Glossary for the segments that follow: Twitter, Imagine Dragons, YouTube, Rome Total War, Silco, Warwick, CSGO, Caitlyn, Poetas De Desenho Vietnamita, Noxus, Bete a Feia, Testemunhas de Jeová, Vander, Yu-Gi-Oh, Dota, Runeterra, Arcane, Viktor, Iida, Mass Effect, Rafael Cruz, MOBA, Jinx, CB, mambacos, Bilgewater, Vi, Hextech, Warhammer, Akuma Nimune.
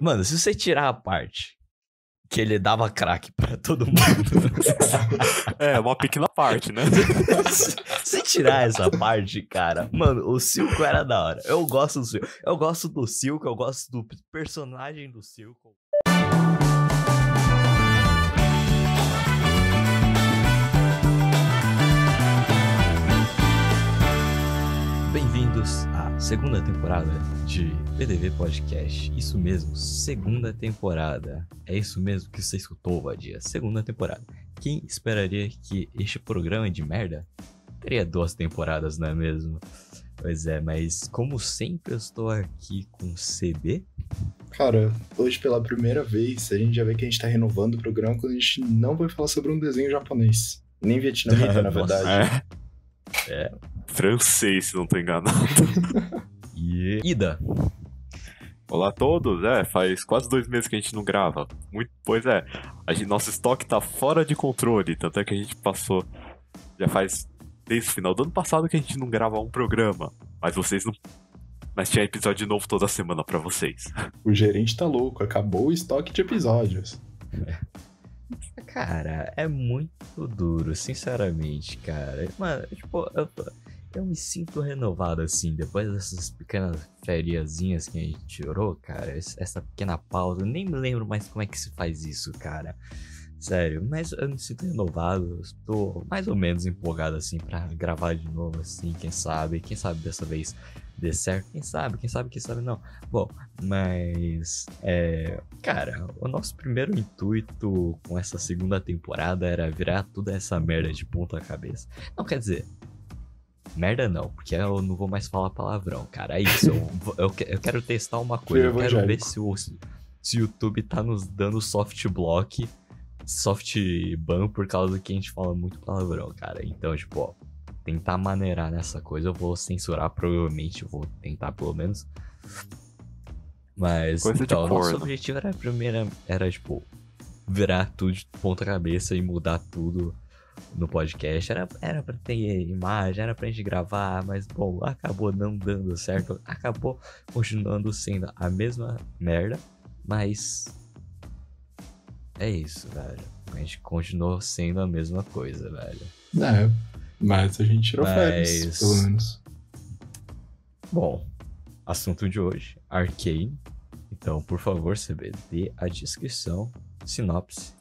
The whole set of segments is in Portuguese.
Mano, se você tirar a parte que ele dava crack pra todo mundo... é, uma pequena parte, né? Se tirar essa parte, cara... Mano, o Silco era da hora. Eu gosto do Silco. Eu gosto do Silco, eu gosto do personagem do Silco. Bem-vindos à segunda temporada de PDV Podcast. Isso mesmo, segunda temporada. É isso mesmo que você escutou, Vadia. Segunda temporada. Quem esperaria que este programa de merda teria 2 temporadas, não é mesmo? Pois é, mas como sempre eu estou aqui com CB. Cara, hoje pela primeira vez a gente já vê que a gente tá renovando o programa quando a gente não vai falar sobre um desenho japonês. Nem vietnamita, na verdade. É. Francês, se não tô enganado. Yeah. Iida. Olá a todos, faz quase 2 meses que a gente não grava. Pois é, nosso estoque tá fora de controle, tanto é que a gente passou, já faz desde o final do ano passado que a gente não grava um programa, mas vocês não... Mas tinha episódio novo toda semana pra vocês. O gerente tá louco, acabou o estoque de episódios. Cara, é muito duro, sinceramente, cara. Mano, tipo, eu me sinto renovado, assim, depois dessas pequenas feriazinhas que a gente tirou, cara. Essa pequena pausa, eu nem me lembro mais como é que se faz isso, cara. Sério, mas eu me sinto renovado, estou mais ou menos empolgado, assim, pra gravar de novo, assim, quem sabe dessa vez dê certo, quem sabe não. Bom, mas, cara, o nosso primeiro intuito com essa segunda temporada era virar toda essa merda de ponta cabeça. Não, quer dizer, merda não, porque eu não vou mais falar palavrão, cara, é isso, eu quero testar uma coisa, eu quero ver se o YouTube tá nos dando soft ban por causa que a gente fala muito palavrão, cara. Então, tipo, tentar maneirar nessa coisa, eu vou censurar, provavelmente, eu vou tentar pelo menos. Mas, coisa então, o nosso objetivo era, tipo, virar tudo de ponta cabeça e mudar tudo no podcast. Era pra ter imagem, era pra gente gravar, mas, bom, acabou não dando certo, acabou continuando sendo a mesma merda, mas... É isso, velho. A gente continuou sendo a mesma coisa, velho. É, mas a gente tirou férias, pelo menos. Bom, assunto de hoje, Arcane. Então, por favor, CB, dê a descrição, sinopse.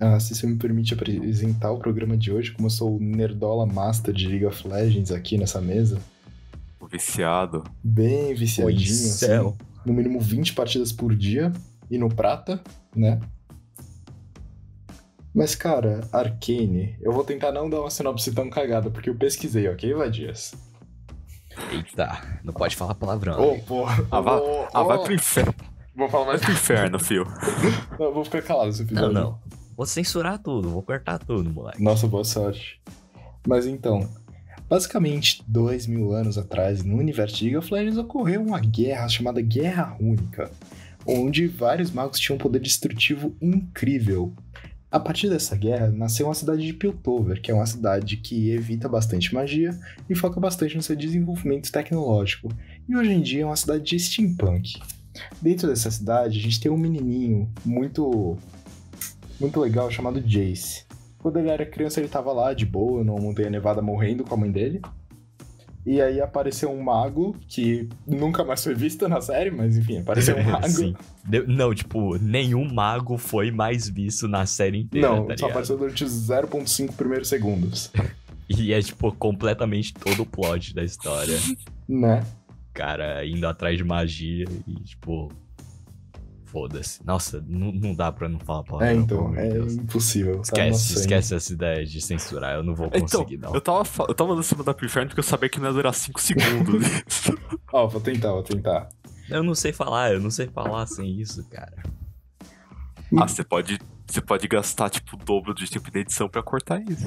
Ah, se você me permite apresentar o programa de hoje, como eu sou o nerdola master de League of Legends aqui nessa mesa. O viciado. Bem viciadinho, assim, no mínimo 20 partidas por dia, e no prata, né? Mas, cara, Arcane, eu vou tentar não dar uma sinopse tão cagada, porque eu pesquisei, ok, Vadias? Eita, não pode falar palavrão. Ô, porra. Vai pro inferno. Vou falar mais pro inferno, fio. Não, eu vou ficar calado se eu fizer. Não. Vou censurar tudo, vou cortar tudo, moleque. Nossa, boa sorte. Mas então, basicamente, 2000 anos atrás, no universo de League of Legends, ocorreu uma guerra chamada Guerra Única, onde vários magos tinham um poder destrutivo incrível. A partir dessa guerra, nasceu uma cidade de Piltover, que é uma cidade que evita bastante magia e foca bastante no seu desenvolvimento tecnológico, e hoje em dia é uma cidade de steampunk. Dentro dessa cidade, a gente tem um menininho muito legal chamado Jayce. Quando ele era criança, ele estava lá, de boa, numa montanha nevada, morrendo com a mãe dele, e aí apareceu um mago, que nunca mais foi visto na série, mas enfim, apareceu um mago. Sim. Não, tipo, nenhum mago foi mais visto na série inteira. Não, tá só ligado? Apareceu durante os 0,5 primeiros segundos. E é, tipo, completamente todo o plot da história. Né? Cara indo atrás de magia e, tipo, foda-se. Nossa, não dá pra não falar palavrão. É, então, é impossível. Esquece essa ideia de censurar, eu não vou conseguir, então, não. Eu tava mandando você mandar pro inferno porque eu sabia que não ia durar 5 segundos. Ó, vou tentar. Eu não sei falar sem isso, cara. Ah, você pode gastar, tipo, o dobro de tempo de edição pra cortar isso.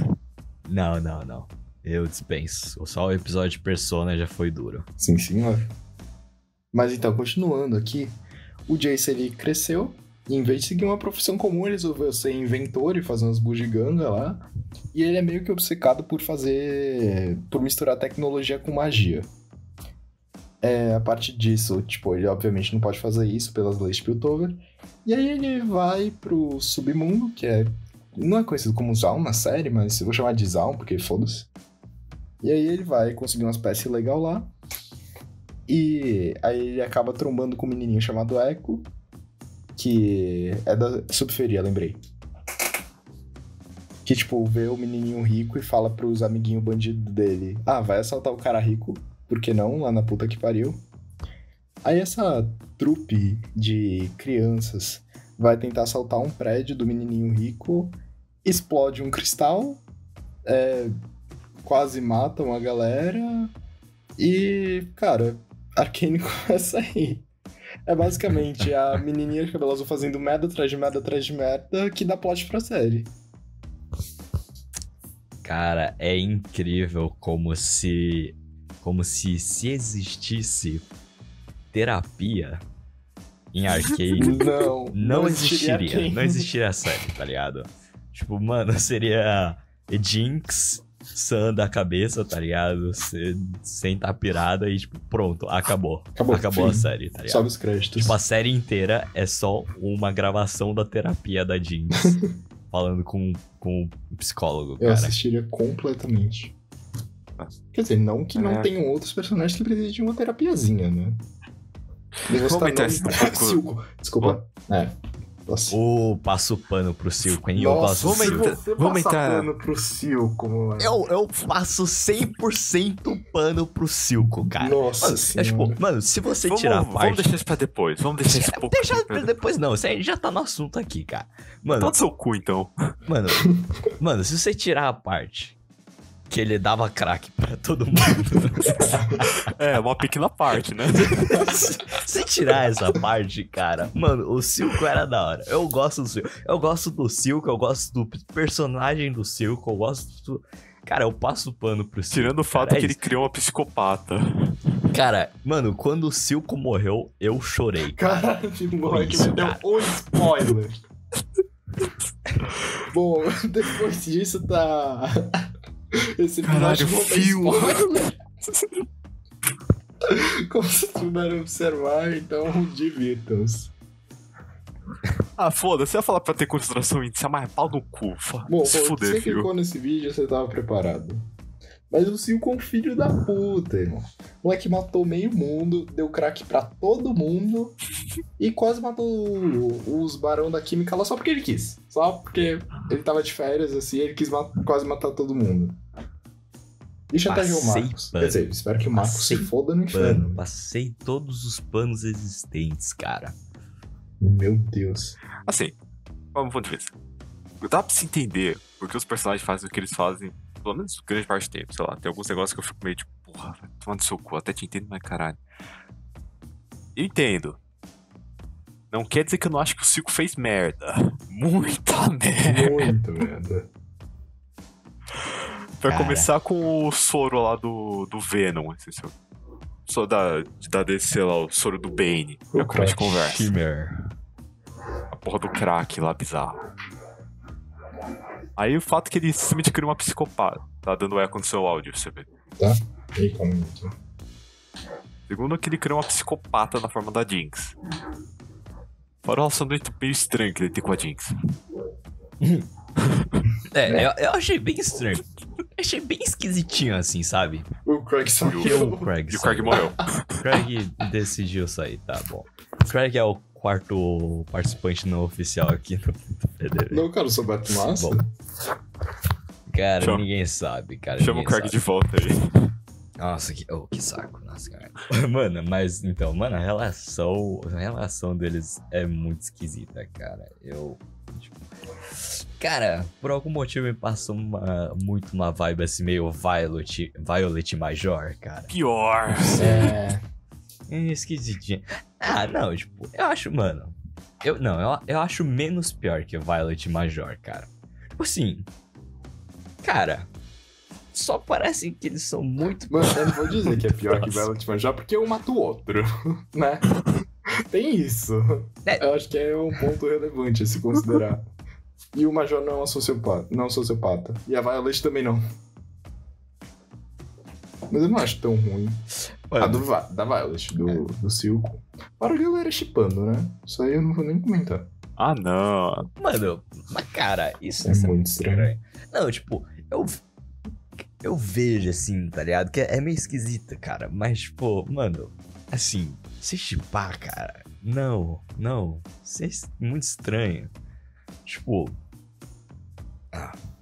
Não. Eu dispenso. Só o episódio de Persona já foi duro. Sim, senhor. Mas então, continuando aqui, o Jayce, ele cresceu, e em vez de seguir uma profissão comum, ele resolveu ser inventor e fazer umas bugigangas lá, e ele é meio que obcecado por misturar tecnologia com magia. A parte disso, tipo, ele obviamente não pode fazer isso pelas leis de Piltover. E aí ele vai pro submundo, que é... não é conhecido como Zaun na série, mas eu vou chamar de Zaun, porque foda-se. E aí ele vai conseguir umas peças legais lá. E aí ele acaba trombando com um menininho chamado Ekko, que é da subferia, lembrei. Que, tipo, vê o menininho rico e fala pros amiguinhos bandidos dele: ah, vai assaltar o cara rico, por que não, lá na puta que pariu. Aí essa trupe de crianças vai tentar assaltar um prédio do menininho rico, explode um cristal, quase matam a galera e, cara, Arcane começa a rir. É basicamente a menininha de cabelo azul fazendo merda atrás de merda atrás de merda que dá plot pra série. Cara, é incrível como se existisse terapia em Arcane, não existiria a série, tá ligado? Tipo, mano, seria Jinx sã da cabeça, tá ligado? Sem tá pirada e, tipo, pronto, acabou a série, tá ligado? Sobe os créditos. Tipo, a série inteira é só uma gravação da terapia da Jinx falando com o psicólogo. Eu assistiria completamente. Quer dizer, não que não tenham outros personagens que precisem de uma terapiazinha, né? Silco. Desculpa. Passo o pano pro Silco, hein? Nossa, pano pro Silco, mano. Eu passo 100% pano pro Silco, cara. Nossa, mano, tipo, mano, se você tirar a parte... Vamos deixar isso pra depois. Não, você já tá no assunto aqui, cara. Mano, tá no seu cu, então. Mano, se você tirar a parte que ele dava crack pra todo mundo. É, uma pequena parte, né? Se tirar essa parte, cara, mano, o Silco era da hora. Eu gosto do Silco. Eu gosto do personagem do Silco, eu gosto do... Cara, eu passo o pano pro Silco. Tirando o fato que ele criou uma psicopata. Cara, mano, quando o Silco morreu, eu chorei, cara. Caralho, que moleque, me deu um spoiler. Bom, depois disso tá... Esse episódio como vocês puderam observar, então divirtam-se. Ah, foda-se, você ia falar pra ter concentração índice, mas é pau no cu. Bom, se fuder, você clicou nesse vídeo, você tava preparado. Mas o Silco é um filho da puta, irmão. O moleque matou meio mundo, deu crack pra todo mundo e quase matou os barão da química lá só porque ele quis. Só porque ele tava de férias, assim, ele quis quase matar todo mundo. E chantageou o Marcos. Quer dizer, espero que o Marcos se foda no inferno. Passei todos os panos existentes, cara. Meu Deus. Assim, vamos ver. Dá pra se entender porque os personagens fazem o que eles fazem. Pelo menos grande parte do tempo, sei lá. Tem alguns negócios que eu fico meio tipo, porra, vai tomar no seu cu. Até te entendo, mas caralho. Eu entendo. Não quer dizer que eu não acho que o Silco fez merda. Muita merda. Pra começar com o soro lá do Venom. Soro da DC, sei lá, o soro do Bane. Já começa a conversa. A porra do crack lá, bizarro. Aí o fato que ele simplesmente criou uma psicopata. Tá dando eco no seu áudio, você vê. Tá? Eita, muito. Segundo, que ele criou uma psicopata na forma da Jinx. Fora o relacionamento meio estranho que ele tem com a Jinx. Eu achei bem estranho. Achei bem esquisitinho assim, sabe? O Craig saiu. E o Craig morreu. O Craig decidiu sair, tá bom. O Craig é o quarto participante não oficial aqui no PDV. Não, cara, eu sou Beto Massa. Bom, cara, ninguém sabe, cara. Chama o Craig de volta aí. Nossa, que saco. Nossa, cara. Mano, mas então, mano, a relação deles é muito esquisita, cara. Cara, por algum motivo me passou muito uma vibe assim, meio Violet Major, cara. Pior. Esquisitinho. Ah, não, tipo, eu acho, mano... Eu acho menos pior que Violet Major, cara. Tipo assim... Cara... Só parece que eles são muito... Mano, eu não vou dizer que é pior que Violet Major porque um mata o outro, né? Tem isso. Eu acho que é um ponto relevante a se considerar. E o Major não é um sociopata. E a Violet também não. Mas eu não acho tão ruim. Olha, da Violet, do Silco. Para que eu era shippando, né? Isso aí eu não vou nem comentar. Ah, não. Mano, mas cara, isso é muito estranho. Não, tipo, eu vejo assim, tá ligado? Que é meio esquisita, cara. Mas, tipo, mano, assim, se shippar, cara, não. Isso é muito estranho. Tipo,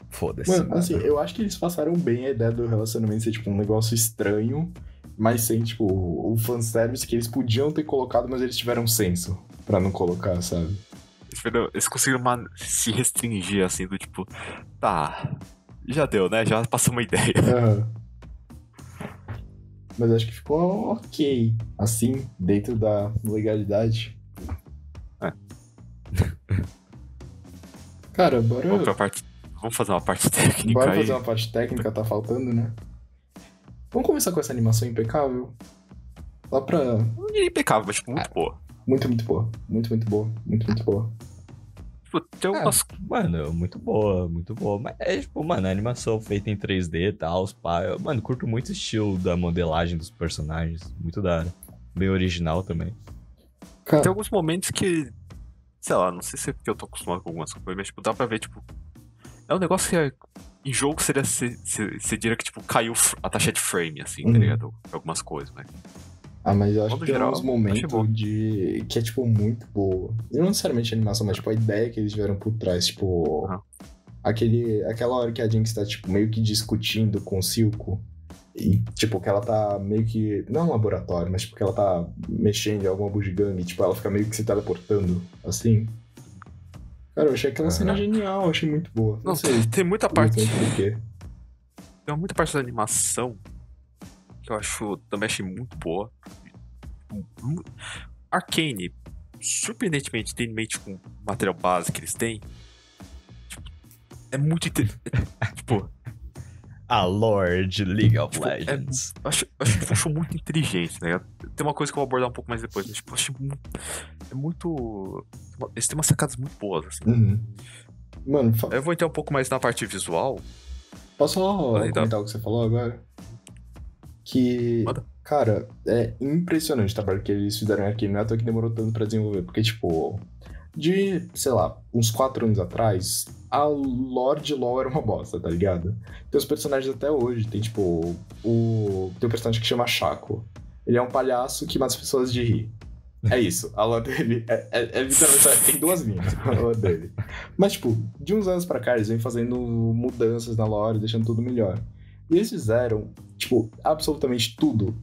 foda-se. Mano, assim, eu acho que eles passaram bem a ideia do relacionamento ser, tipo, um negócio estranho, mas sem, tipo, o fanservice que eles podiam ter colocado, mas eles tiveram senso pra não colocar, sabe? Eles conseguiram se restringir, assim, do tipo, tá, já deu, né? Já passou uma ideia. Mas acho que ficou ok, assim, dentro da legalidade. É. Cara, bora... Vamos fazer uma parte técnica. Bora fazer uma parte técnica, tá faltando, né? Vamos começar com essa animação impecável? Lá pra... Não é impecável, mas tipo, muito boa. Muito boa. Tipo, tem umas... Mano, muito boa. Mas é tipo, mano, a animação feita em 3D e tal, os pá. Mano, curto muito o estilo da modelagem dos personagens. Muito da hora. Bem original também. Cara... Tem alguns momentos que... Sei lá, não sei se é porque eu tô acostumado com algumas coisas, mas tipo, dá pra ver, tipo... É um negócio que em jogo seria, você diria que tipo, caiu a taxa de frame, assim, tá ligado? Algumas coisas, né? Ah, mas eu acho que tem uns momentos de... que é, tipo, muito boa. E não necessariamente a animação, mas, tipo, a ideia que eles tiveram por trás, tipo... Aquela hora que a Jinx tá, tipo, meio que discutindo com o Silco. E, tipo, que ela tá meio que... Não é um laboratório, mas, tipo, que ela tá mexendo em alguma bugiganga e, tipo, ela fica meio que se teleportando, assim. Cara, eu achei aquela cena genial, achei muito boa. Não sei, tem muita parte... Tem muita parte da animação... que eu acho, também achei muito boa. Arcane, surpreendentemente, tem em mente com o material base que eles têm. Tipo, é muito interessante. Tipo... A lore de League of Legends. Tipo, acho muito inteligente, né? Tem uma coisa que eu vou abordar um pouco mais depois, mas tipo, acho muito... É muito... Eles têm umas sacadas muito boas, assim. Mano, eu vou entrar um pouco mais na parte visual. Posso comentar o que você falou agora? Que, cara, é impressionante o trabalho que eles fizeram aqui. Não é à toa que demorou tanto pra desenvolver. Porque, tipo, de, sei lá, uns 4 anos atrás, a lore de LoL era uma bosta, tá ligado? Tem os personagens até hoje. Tem, tipo, tem um personagem que chama Chaco. Ele é um palhaço que mata as pessoas de rir. É isso, a lore dele é literalmente, tem 2 linhas a lore dele. Mas, tipo, de uns anos pra cá, eles vêm fazendo mudanças na lore, deixando tudo melhor. E eles fizeram, tipo, absolutamente tudo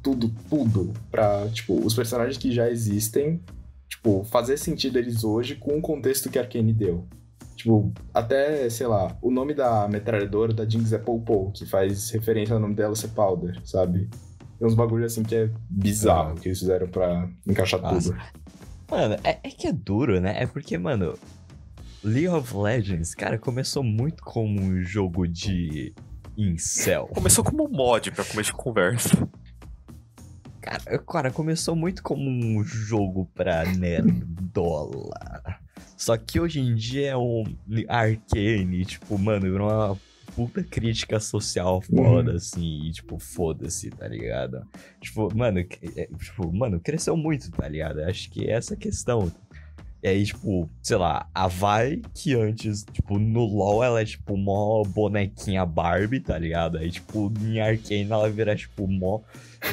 pra, tipo, os personagens que já existem, tipo, fazer sentido eles hoje com o contexto que a Arcane deu. Tipo, até, sei lá, o nome da metralhadora da Jinx é Pou, que faz referência ao nome dela ser Powder, sabe? Tem uns bagulhos assim que é bizarro que eles fizeram pra encaixar tudo. Mano, é que é duro, né? É porque, mano, League of Legends, cara, começou muito como um jogo de... Incel. Começou como um mod pra começo de conversa. Cara, começou muito como um jogo pra nerdola. Só que hoje em dia é um Arcane, tipo, mano, virou uma puta crítica social foda, assim, e, tipo, foda-se, tá ligado? Tipo, mano, cresceu muito, tá ligado? Acho que é essa questão. E aí, tipo, sei lá, a Vi, que antes, tipo, no LoL ela é, tipo, mó bonequinha Barbie, tá ligado? Aí, tipo, em Arcane ela vira, tipo, mó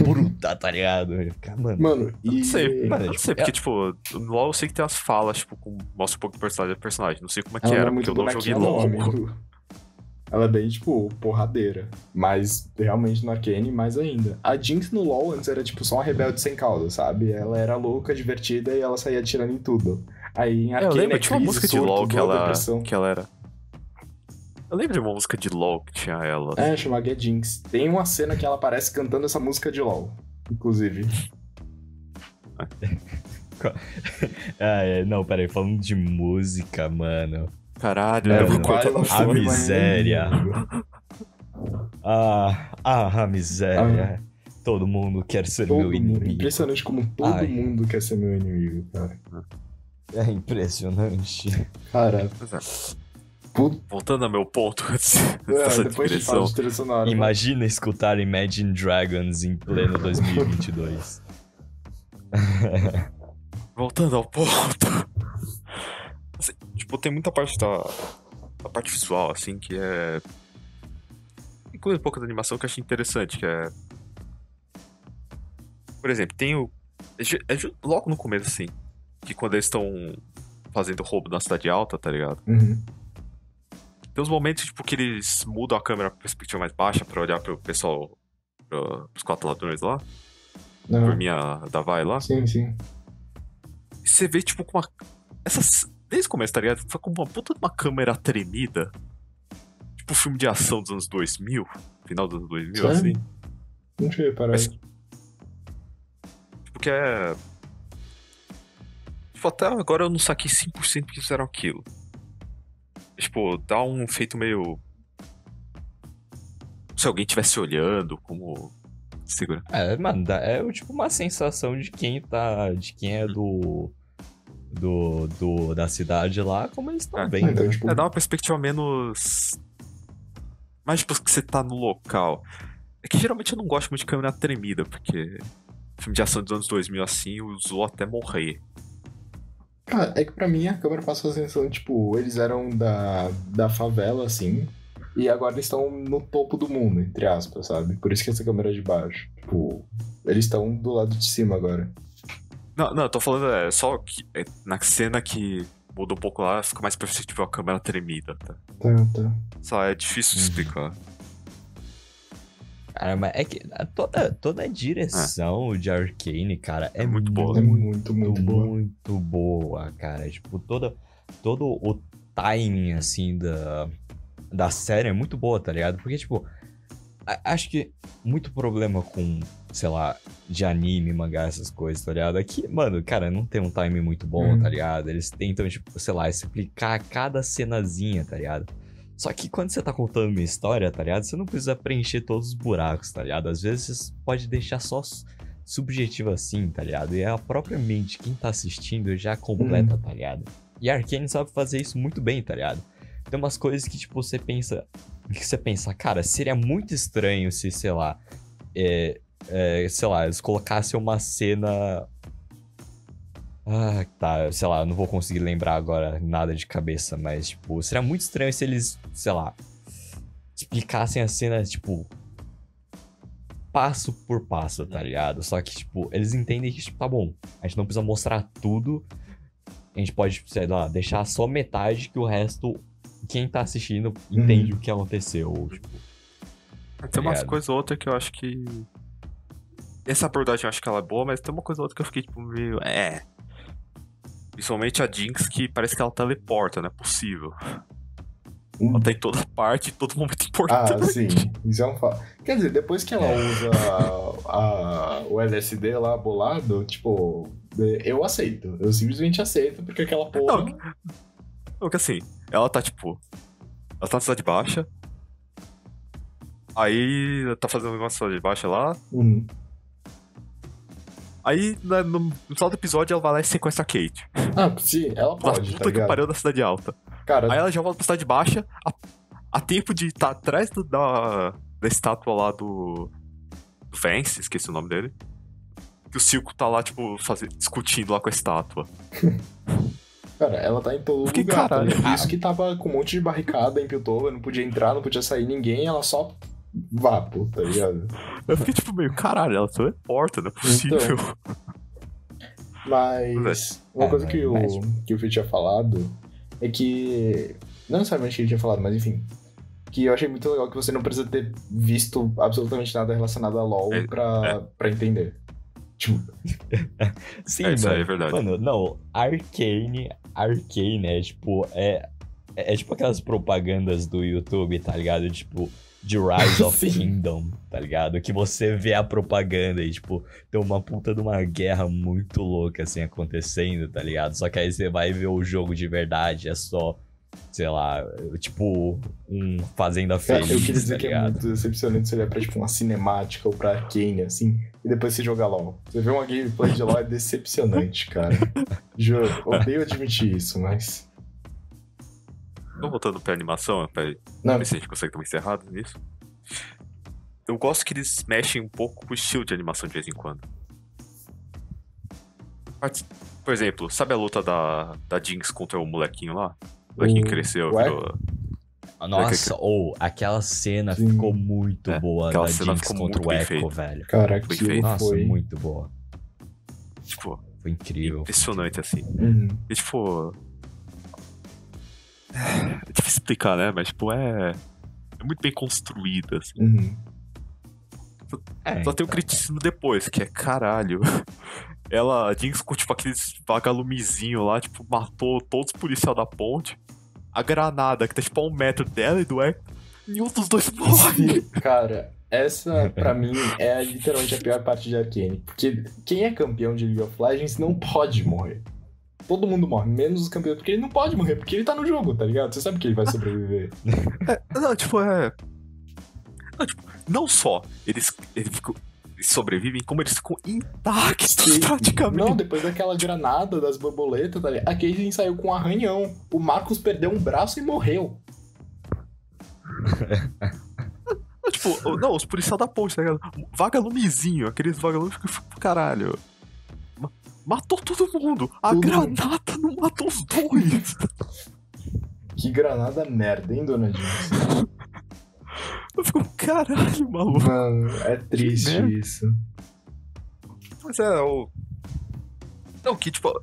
bruta, tá ligado? Mano, não sei, mano, não sei, porque, tipo, no LoL eu sei que tem umas falas, tipo, com mostra um pouco de personagem, não sei como é que era, porque eu não joguei LoL. Ela é bem, tipo, porradeira, mas realmente no Arcane mais ainda. A Jinx no LoL antes era, tipo, só uma rebelde sem causa, sabe? Ela era louca, divertida e ela saía atirando em tudo. Aí em Arcane é crise, uma música surto, de LoL que ela era... Eu lembro de uma música de LoL que tinha ela. É, chamava Get Jinx. Tem uma cena que ela aparece cantando essa música de LoL, inclusive. Não, peraí, falando de música, mano... Caralho, a miséria. A miséria. Todo mundo quer ser meu inimigo. Impressionante como todo mundo quer ser meu inimigo, cara. É impressionante. Cara, Voltando ao meu ponto antes dessa descrição. De imagina escutar Imagine Dragons em pleno 2022. Voltando ao ponto. Assim, tipo, tem muita parte da parte visual, assim, que é... Inclui um pouco da animação que eu achei interessante, que é... Por exemplo, tem o... Logo no começo, assim, que quando eles estão fazendo roubo na cidade alta, tá ligado? Uhum. Tem uns momentos, tipo, que eles mudam a câmera pra perspectiva mais baixa pra olhar pro pessoal, pros quatro ladrões lá. Uhum. Turminha da Vi lá. Sim, sim. E você vê, tipo, com uma... Desde o começo, tá ligado? Com uma puta de uma câmera tremida. Tipo, filme de ação dos anos 2000. Final dos anos 2000, sério? Assim. Não tinha reparado. Mas... Tipo, que é... Tipo, até agora eu não saquei 100% porque fizeram aquilo. Tipo, dá um efeito meio... Se alguém estivesse olhando, como... Segura. É, mano, é tipo uma sensação de quem tá... De quem é da cidade lá, como eles estão vendo. Então, tipo... dá uma perspectiva menos... Mais tipo que você tá no local. É que geralmente eu não gosto muito de câmera tremida, porque... Filme de ação dos anos 2000 assim, usou até morrer. Cara, é que pra mim a câmera passou a sensação, tipo, eles eram da favela, assim, e agora estão no topo do mundo, entre aspas, sabe? Por isso que essa câmera é de baixo. Tipo, eles estão do lado de cima agora. Não, eu tô falando, só que na cena que muda um pouco lá, fica mais perceptível a câmera tremida, tá? Tá. Só é difícil de explicar. Cara, mas é que toda a direção de Arcane, cara, é muito boa. É muito boa. Muito boa, cara. Tipo, todo o timing, assim, da série é muito boa, tá ligado? Porque, tipo, acho que muito problema com, sei lá, de anime, mangá, essas coisas, tá ligado? Aqui, mano, cara, não tem um timing muito bom, tá ligado? Eles tentam, tipo, sei lá, explicar cada cenazinha, tá ligado? Só que quando você tá contando uma história, tá ligado? Você não precisa preencher todos os buracos, tá ligado? Às vezes você pode deixar só subjetivo assim, tá ligado? E é a própria mente, quem tá assistindo, já completa, tá ligado? E a Arcane sabe fazer isso muito bem, tá ligado? Tem umas coisas que, tipo, você pensa, cara, seria muito estranho se, sei lá, eles colocassem uma cena... Ah, tá, sei lá, não vou conseguir lembrar agora nada de cabeça, mas, tipo, seria muito estranho se eles, sei lá, explicassem a cena, tipo, passo por passo, tá ligado? Só que, tipo, eles entendem que, tipo, tá bom, a gente não precisa mostrar tudo, a gente pode, sei lá, deixar só metade que o resto, quem tá assistindo, entende o que aconteceu, tipo... Tá, tem umas coisas ou outras que eu acho que... Essa abordagem eu acho que ela é boa, mas tem uma coisa ou outra que eu fiquei, tipo, meio... Principalmente a Jinx, que parece que ela teleporta, não é possível. Ela tá em toda parte, em todo momento importante. Ah, sim. Isso é um fato. Quer dizer, depois que ela usa o LSD lá bolado, tipo, eu aceito. Eu simplesmente aceito, porque aquela porra... Não, que assim, ela tá, tipo... Ela tá na cidade baixa. Aí, ela tá fazendo uma cidade baixa lá. Aí, no final do episódio, ela vai lá e sequestra a Caitlyn. Ah, sim, ela pode, tá ligado? Que pariu da cidade alta. Cara, aí ela já volta pra cidade baixa, a tempo de estar atrás da estátua lá do Vance, esqueci o nome dele. Que o Silco tá lá, tipo, discutindo lá com a estátua. Cara, ela tá em todo lugar, caralho. Por isso que tava com um monte de barricada em Piltover, não podia entrar, não podia sair ninguém, ela só... Vapo, tá ligado? Eu fiquei tipo meio, caralho, ela teleporta, não é possível. Então, mas uma coisa que o Fih tinha falado é que... Não necessariamente que ele tinha falado, mas enfim. Que eu achei muito legal que você não precisa ter visto absolutamente nada relacionado a LoL pra entender. Tipo... Sim, isso aí é verdade. Mano, não, Arcane é tipo aquelas propagandas do YouTube, tá ligado? Tipo... de Rise of Kingdom, tá ligado? Que você vê a propaganda e, tipo, tem uma puta de uma guerra muito louca, assim, acontecendo, tá ligado? Só que aí você vai ver o jogo de verdade, é só, sei lá, tipo, um Fazenda Feliz, eu queria dizer tá que ligado? É muito decepcionante você olhar pra, tipo, uma cinemática ou pra Arcane, assim, e depois você jogar LoL. Você vê uma gameplay de LoL, é decepcionante, cara. Juro, odeio admitir isso, mas... Então, voltando pra animação, pra ver se a gente consegue também encerrado nisso. Eu gosto que eles mexem um pouco com o estilo de animação de vez em quando. Por exemplo, sabe a luta da Jinx contra o molequinho lá? O molequinho cresceu, virou... Nossa, ou aquela cena ficou muito boa da Jinx contra o Ekko, velho. Caraca, nossa, muito boa. Tipo, foi incrível. Impressionante, assim. Uhum. E tipo... é difícil explicar, né? Mas tipo, é muito bem construída, assim. Uhum. Só tem um criticismo depois, que é caralho. A Jinx com tipo aqueles vagalumezinho lá, tipo, matou todos os policiais da ponte. A granada, que tá tipo a 1 metro dela e do Ekko, nenhum dos dois morre. Cara, essa pra mim é literalmente a pior parte de Arcane. Porque quem é campeão de League of Legends não pode morrer. Todo mundo morre, menos os campeões, porque ele não pode morrer, porque ele tá no jogo, tá ligado? Você sabe que ele vai sobreviver. Não só eles sobrevivem, como eles ficam intactos praticamente. Não, depois daquela granada das borboletas, tá ligado? A Caitlyn saiu com um arranhão. O Marcos perdeu um braço e morreu. Os policiais da ponte, tá ligado? Vagalumezinho, aqueles vagalumes que ficam pro caralho. Matou todo mundo. Granada não matou os dois. Que granada merda, hein, dona Jinx? Eu fico, caralho, maluco. Mano, é triste isso. Mas Não, que tipo...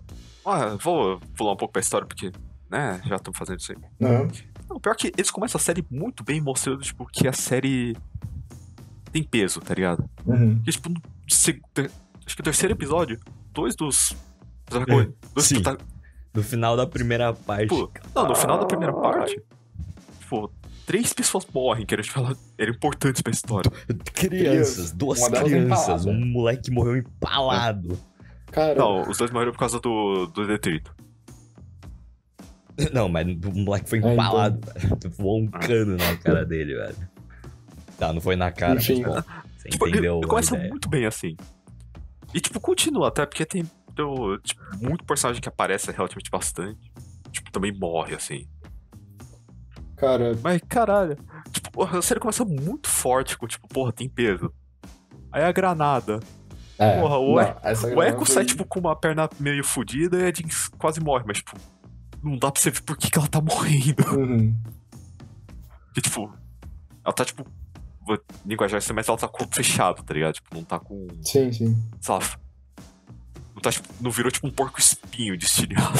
vou pular um pouco pra história, porque, né, já estamos fazendo isso aí. Uhum. Não, pior que eles começam a série muito bem mostrando, tipo, que a série tem peso, tá ligado? Uhum. Porque, tipo, acho que o terceiro episódio, dois dos... Sim, no final da primeira parte. No final da primeira parte, tipo... 3 pessoas morrem, que era importante pra história. Crianças, 2 crianças, um moleque morreu empalado. Caramba. Não, os dois morreram por causa do detrito. Não, mas o moleque foi empalado, velho. Voou um cano na cara dele, velho. Tá, não foi na cara, mas bom, você entendeu. Começa muito bem assim. E tipo, continua até, porque tem tipo, muito personagem que aparece relativamente bastante. Tipo, também morre, assim. Cara... mas caralho, tipo, a série começa muito forte com, tipo, porra, tem peso. Aí a granada. Porra, o Ekko sai, tipo, com uma perna meio fodida e a Jinx quase morre, mas, tipo, não dá pra você ver por que ela tá morrendo. Uhum. E, tipo, ela tá, tipo, vou linguajar isso, mas ela tá com o corpo fechado, tá ligado? Tipo, não tá com... Sim, sim. Safa. Não tá, tipo, não virou, tipo, um porco espinho destilhado.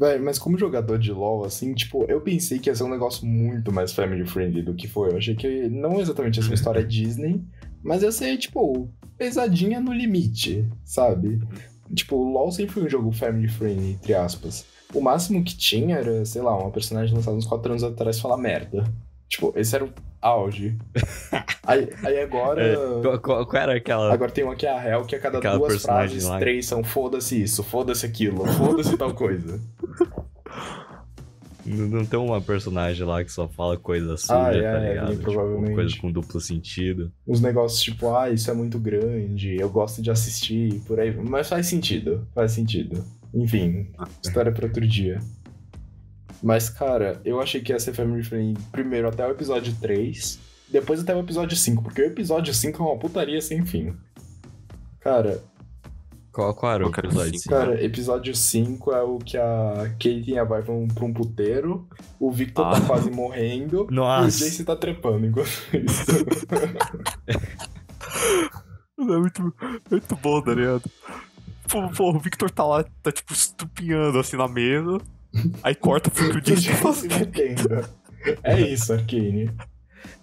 Véi, mas como jogador de LoL, assim, tipo, eu pensei que ia ser um negócio muito mais family-friendly do que foi. Eu achei que não exatamente essa história Disney, mas ia ser, tipo, pesadinha no limite, sabe? Tipo, o LoL sempre foi um jogo family-friendly, entre aspas. O máximo que tinha era, sei lá, uma personagem lançada uns 4 anos atrás falar merda. Tipo, esse era o auge. Aí agora... Qual era aquela... Agora tem uma que é a Hel, que a cada 2 frases, 3 são foda-se isso, foda-se aquilo, foda-se tal coisa. Não tem uma personagem lá que só fala coisa suja, tá ligado? Provavelmente. Tipo, coisa com duplo sentido. Uns negócios tipo, isso é muito grande, eu gosto de assistir, por aí. Mas faz sentido. Enfim, história pra outro dia. Mas, cara, eu achei que ia ser family friendly primeiro até o episódio 3, depois até o episódio 5, porque o episódio 5 é uma putaria sem fim. Cara... Qual era o episódio 5? Cara, episódio 5 é o que a Caitlyn e a Vi vão pra um puteiro, o Viktor tá quase morrendo, nossa, e o Jayce tá trepando enquanto isso. É muito, muito bom, tá ligado? Pô, o Viktor tá lá, tá tipo estupinhando assim na mesa... Aí corta o Jinx se metendo. É isso, Arcane.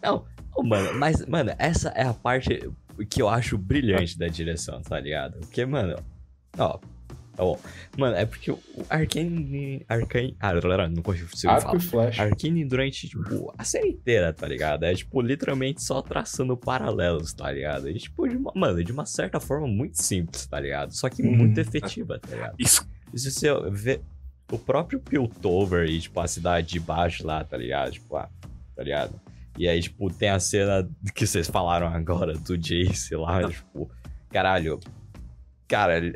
Não, mano, essa é a parte que eu acho brilhante da direção, tá ligado? Porque, mano, mano, é porque o Arcane... não consigo falar. Arcane durante, tipo, a série inteira, tá ligado? É, tipo, literalmente só traçando paralelos, tá ligado? E, tipo, de uma certa forma muito simples, tá ligado? Só que muito efetiva, tá ligado? Isso. Se você vê... o próprio Piltover e, tipo, a cidade de baixo lá, tá ligado? Tipo, tá ligado? E aí, tipo, tem a cena que vocês falaram agora do Jayce lá, tipo, caralho. Cara,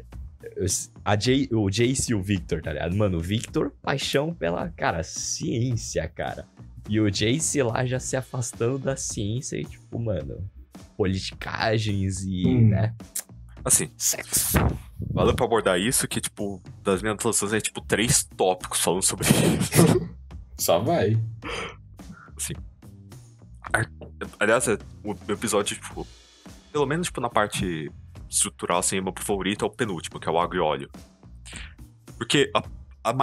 o Jayce e o Viktor, tá ligado? Mano, o Viktor, paixão pela, cara, ciência, cara. E o Jayce lá já se afastando da ciência e, tipo, mano, politicagens e, né? Assim, sexo. Valeu pra abordar isso, que, tipo, das minhas relações é, tipo, 3 tópicos falando sobre isso. Só vai. Assim. Aliás, o episódio, tipo, pelo menos, tipo, na parte estrutural, assim, meu favorito é o penúltimo, que é o água e óleo. Porque,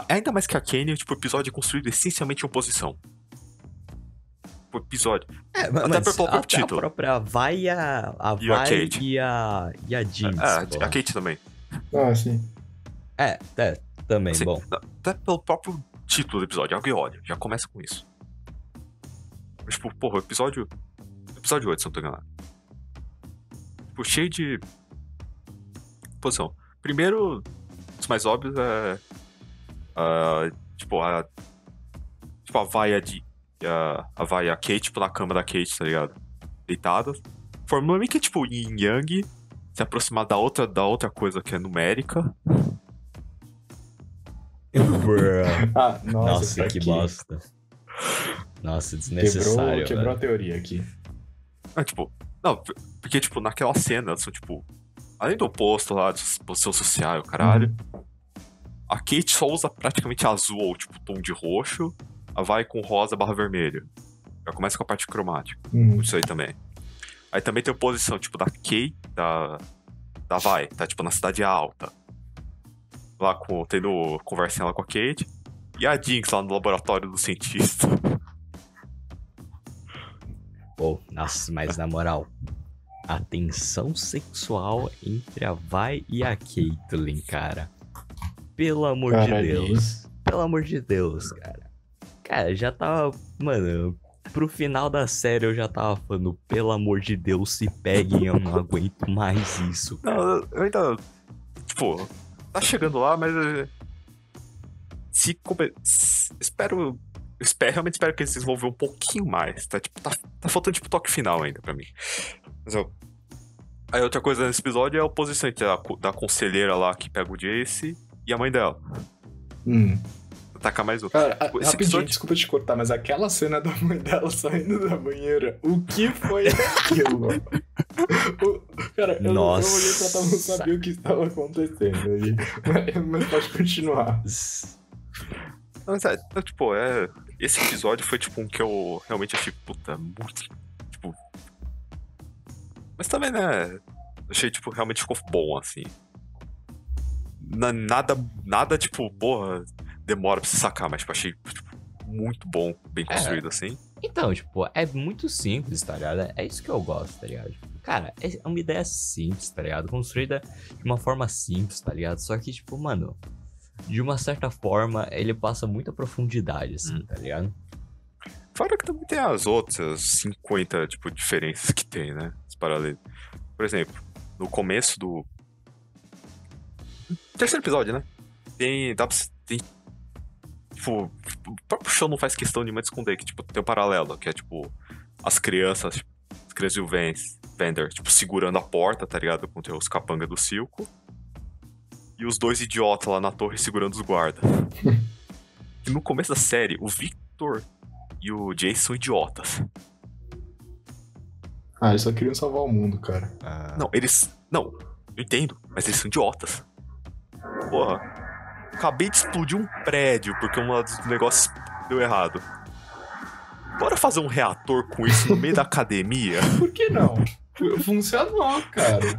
ainda mais que a Kenya, tipo, o episódio é construído essencialmente em oposição. Episódio. É, mas até pelo próprio título. A própria Vi, a Vi e a Jinx. A Caitlyn também. Ah, sim. É também, assim, bom. Até pelo próprio título do episódio, água e óleo. Já começa com isso. Mas, tipo, porra, o episódio... Episódio 8, se não tô enganado. Tipo, cheio de... Posição. Primeiro, os mais óbvios é... Tipo, a Vi e a Kate, tipo, na cama da Kate, tá ligado? Deitada. Formando meio que, tipo, yin yang, se aproximar da outra coisa que é numérica. Nossa, que bosta. Nossa, desnecessário. Quebrou a teoria aqui. É, tipo, não, porque, tipo, naquela cena, são, tipo, além do oposto lá, de posição social e o caralho, a Kate só usa praticamente azul ou, tipo, tom de roxo. A Vi com rosa barra vermelho. Já começa com a parte cromática. Isso aí também. Aí também tem a posição, tipo, da Kay, da Vi, tá, tipo, na cidade alta. Lá tendo conversinha lá com a Kate. E a Jinx lá no laboratório do cientista. Pô, nossa, mas na moral, a tensão sexual entre a Vi e a Caitlyn, cara. Pelo amor de Deus, cara. Cara, já tava... Mano, pro final da série eu já tava falando, pelo amor de Deus, se peguem, eu não aguento mais isso. Cara. Não, eu ainda... Tipo, tá chegando lá, mas... Realmente espero que eles se desenvolvam um pouquinho mais. Tá, tipo, tá faltando, tipo, toque final ainda pra mim. Mas Aí outra coisa nesse episódio é a oposição entre da conselheira lá que pega o Jayce e a mãe dela. Atacar mais um. Cara, rapidinho, episódio... desculpa te cortar, mas aquela cena da mãe dela saindo da banheira, o que foi aquilo? Cara, Nossa. Eu não olhei pra ela, não sabia o que estava acontecendo ali. Mas pode continuar. Não, tipo, esse episódio foi, tipo, um que eu realmente achei, puta, muito... Tipo... Mas também, né, achei, tipo, realmente ficou bom, assim. Nada, tipo, porra... Demora pra se sacar, mas, tipo, achei, tipo, muito bom, bem construído, assim. Então, tipo, é muito simples, tá ligado? É isso que eu gosto, tá ligado? Tipo, cara, é uma ideia simples, tá ligado? Construída de uma forma simples, tá ligado? Só que, tipo, mano, de uma certa forma, ele passa muita profundidade, assim, tá ligado? Fora que também tem as outras 50, tipo, diferenças que tem, né? Os paralelos. Por exemplo, no começo do... Terceiro episódio, né? Tipo, o próprio show não faz questão de me esconder que, tipo, tem um paralelo, que é, tipo, as crianças e o Vander, tipo, segurando a porta, tá ligado? Contra os capangas do Silco. E os 2 idiotas lá na torre segurando os guardas. E no começo da série, o Viktor e o Jayce são idiotas. Ah, eles só queriam salvar o mundo, cara. Não, eles... Não, eu entendo, mas eles são idiotas. Porra. Acabei de explodir um prédio porque um negócio deu errado. Bora fazer um reator com isso no meio da academia? Por que não? Funcionou, cara.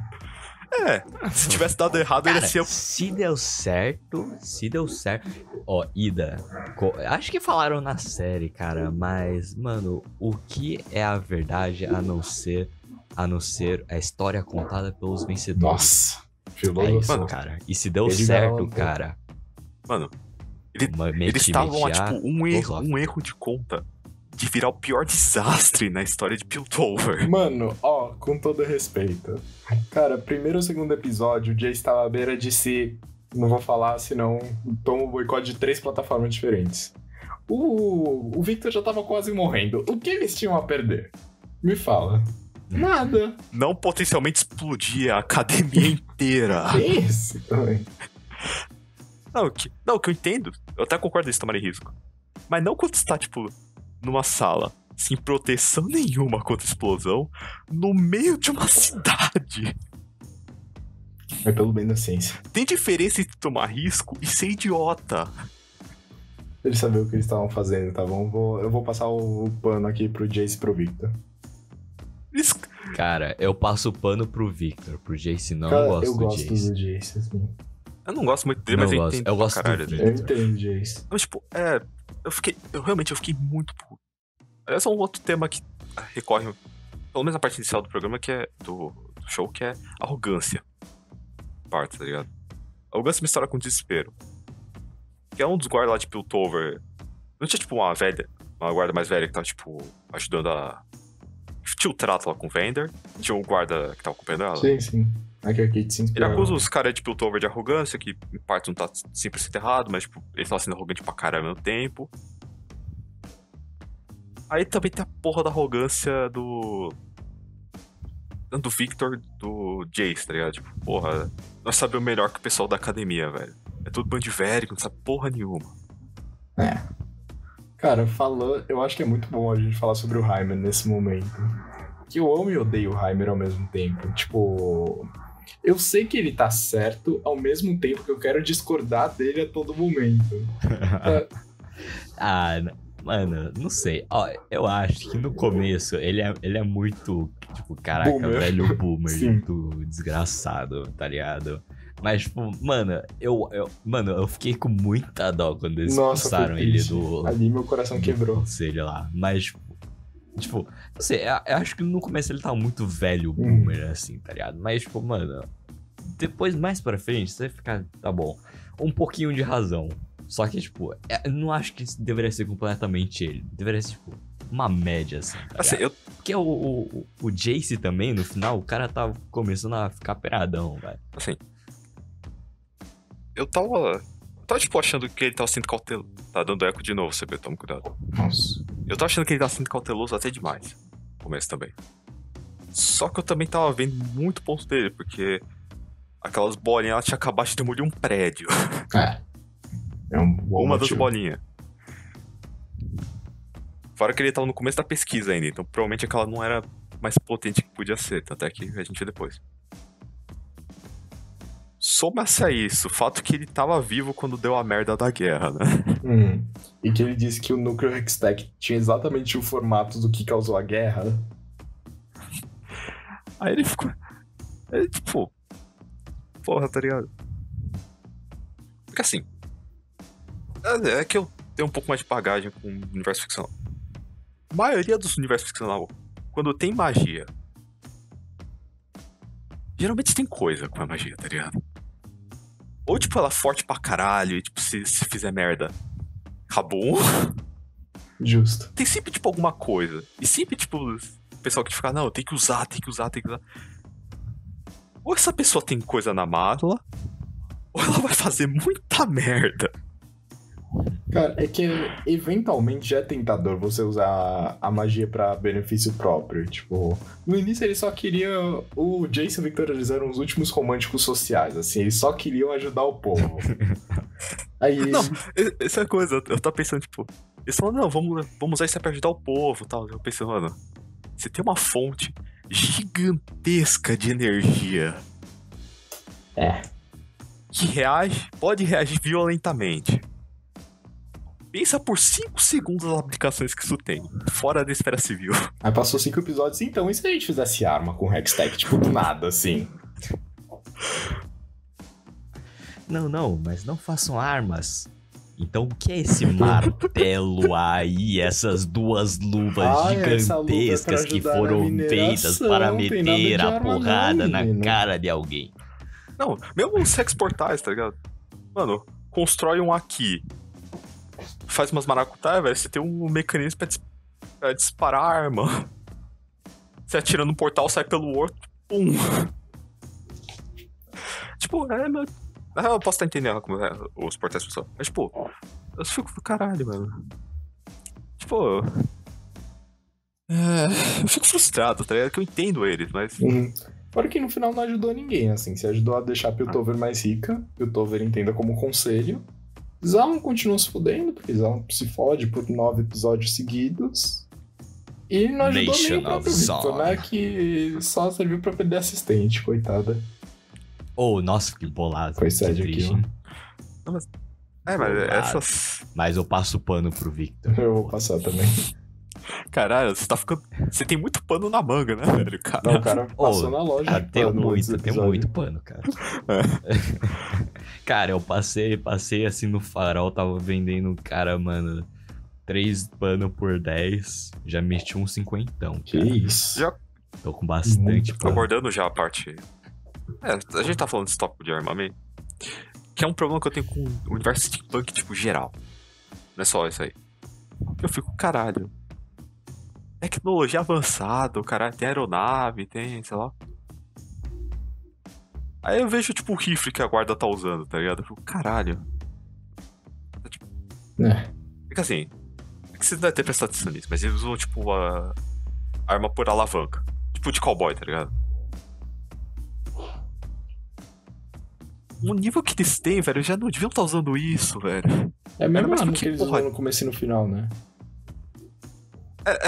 Se tivesse dado errado, cara, ele ia ser... Se deu certo... Ó, Iida, acho que falaram na série, cara, mas, mano, o que é a verdade a não ser a história contada pelos vencedores? Nossa. É isso, mano, cara. E se deu certo, cara... Mano, eles estavam lá, tipo, um erro de conta de virar o pior desastre na história de Piltover. Mano, ó, com todo respeito. Cara, primeiro ou segundo episódio, o Jayce estava à beira de se... Não vou falar, senão tomo o boicote de 3 plataformas diferentes. O Viktor já tava quase morrendo. O que eles tinham a perder? Me fala. Nada. Não potencialmente explodir a academia inteira. Isso também. Não, que eu entendo. Eu até concordo nisso, tomarem risco. Mas não quando você tá, tipo, numa sala, sem proteção nenhuma contra explosão, no meio de uma cidade. É pelo bem da ciência. Tem diferença entre tomar risco e ser idiota. Eles sabiam o que eles estavam fazendo, tá bom? Eu vou passar o pano aqui pro Jayce e pro Viktor. Cara, eu passo o pano pro Viktor, pro Jayce não. Cara, eu gosto do Jayce, assim. Eu não gosto muito dele, mas eu entendo. Eu entendo o Jayce. Mas, tipo, eu realmente fiquei muito puto. Aliás, é um outro tema que recorre, pelo menos na parte inicial do programa, que é do show, que é arrogância. Parte, tá ligado? Arrogância mistura com desespero. Que é um dos guardas lá de Piltover. Não tinha, tipo, uma guarda mais velha que tava, tipo, ajudando a... Tinha o trato lá com o Vander. Tinha o guarda que tava acompanhando ela. Sim, sim. Ele acusa os caras de Piltover de arrogância, que em parte não tá sempre sendo errado, mas, tipo, ele tava sendo arrogante pra caramba ao mesmo tempo. Aí também tem a porra da arrogância do Viktor, do Jayce, tá ligado? Tipo, porra, nós sabemos melhor que o pessoal da academia, velho. É tudo bando de velho, não sabe porra nenhuma. É. Cara, eu acho que é muito bom a gente falar sobre o Heimer nesse momento. Que eu amo e odeio o Heimer ao mesmo tempo. Tipo, eu sei que ele tá certo, ao mesmo tempo que eu quero discordar dele a todo momento. Mano, não sei. Ó, eu acho que no começo ele é muito, tipo, caraca, boomer. Velho boomer, muito desgraçado, tá ligado? Mas, tipo, mano, eu fiquei com muita dó quando eles expulsaram ele do... Ali meu coração quebrou. Sei lá, mas, tipo, não sei, eu acho que no começo ele tava muito velho boomer, assim, tá ligado? Mas, tipo, mano, depois, mais pra frente, você fica, tá bom, um pouquinho de razão. Só que, tipo, eu não acho que isso deveria ser completamente ele. Deveria ser, tipo, uma média, assim. Tá assim Porque o Jayce também, no final, o cara tava começando a ficar peradão, velho. Assim... Eu tava, tipo, achando que ele tava sendo cauteloso. Tá dando eco de novo, CB, toma cuidado. Nossa. Eu tava achando que ele tava sendo cauteloso até demais. No começo também. Só que eu também tava vendo muito ponto dele, porque... Aquelas bolinhas, ela tinha acabado de demolir um prédio. É. É um bom uma motivo. Das bolinhas. Fora que ele tava no começo da pesquisa ainda, então provavelmente aquela não era mais potente que podia ser, até que a gente vê depois. Soma-se a isso, o fato que ele tava vivo quando deu a merda da guerra, né? E que ele disse que o núcleo Hextech tinha exatamente o formato do que causou a guerra. Aí ele ficou... Ele, tipo... Porra, tá ligado? Fica assim... É que eu tenho um pouco mais de bagagem com o universo ficcional. A maioria dos universos ficcional, quando tem magia, geralmente tem coisa com a magia, tá ligado? Ou tipo, ela é forte pra caralho e tipo, se fizer merda, acabou. Justo. Tem sempre tipo alguma coisa. E sempre tipo, o pessoal que fica, não, tem que usar. Ou essa pessoa tem coisa na mala, ou ela vai fazer muita merda. Cara, é que eventualmente já é tentador você usar a magia pra benefício próprio. Tipo, no início ele só queria... O Jayce e o Viktor, eles eram os últimos românticos sociais, assim. Eles só queriam ajudar o povo. Aí... Não, essa é a coisa. Eu tava pensando, tipo... Eles falaram, não, vamos usar isso pra ajudar o povo e tal. Eu pensei, mano... Você tem uma fonte gigantesca de energia. É. Que pode reagir violentamente. Pensa por 5 segundos as aplicações que isso tem, fora da esfera civil. Aí passou 5 episódios, então, e se a gente fizesse arma com Hextech, tipo, do nada, assim? Não, mas não façam armas. Então, o que é esse martelo aí, essas duas luvas gigantescas que foram feitas para meter a porrada na cara de alguém? Não, mesmo os sex portais, tá ligado? Mano, constrói um aqui. Faz umas maracutaia, velho, você tem um mecanismo pra disparar a arma. Você atira no portal, sai pelo outro, pum. Tipo, meu... Eu posso estar entendendo como é os portais pessoal. Mas, tipo, eu fico do caralho, mano. Tipo... Eu fico frustrado, tá ligado? Que eu entendo eles, mas... Fora que no final não ajudou ninguém, assim. Se ajudou a deixar a Piltover mais rica, Piltover entenda como conselho. Zaun continua se fudendo, porque Zaun se fode por 9 episódios seguidos. E não ajudou nem o próprio Viktor, né? Que só serviu pra perder assistente, coitada. Oh, nossa, que bolado. Foi sério aquilo. Mas essas... Mas eu passo pano pro Viktor. Eu vou passar também. Caralho, você tá ficando... Você tem muito pano na manga, né, velho, cara? Não, o cara passou na loja. Cara, tem muito pano, cara. Cara, eu passei assim no farol, tava vendendo, cara, mano, 3 pano por 10, já meti um 50, que isso? Já... Tô com bastante pano. Tô abordando já a parte... a gente tá falando desse tópico de armamento, que é um problema que eu tenho com o universo steampunk, tipo, geral. Não é só isso aí. Eu fico, caralho... Tecnologia avançada, o cara tem aeronave, tem, sei lá. Aí eu vejo, tipo, o rifle que a guarda tá usando, tá ligado? Eu fico, caralho. Fica assim, é que você deve ter prestado atenção nisso, mas eles usam, tipo, a arma por alavanca. Tipo de cowboy, tá ligado? O nível que eles têm, velho, já não deviam estar usando isso, velho. É mesmo arma que eles usam no começo e no final, né?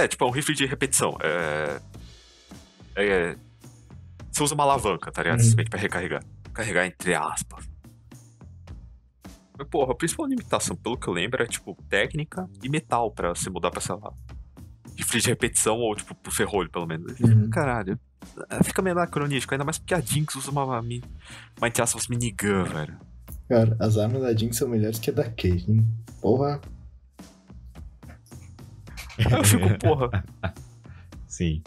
Tipo, é um rifle de repetição. Você usa uma alavanca, tá ligado? Simplesmente pra recarregar. Carregar entre aspas. Mas, porra, a principal limitação, pelo que eu lembro, é, tipo, técnica e metal pra se mudar pra, sei lá, rifle de repetição ou, tipo, pro ferrolho, pelo menos. Caralho. Fica meio anacronístico, ainda mais porque a Jinx usa uma entre aspas, minigun, velho. Cara, as armas da Jinx são melhores que a da Caitlyn. Porra. Eu fico, porra. Sim.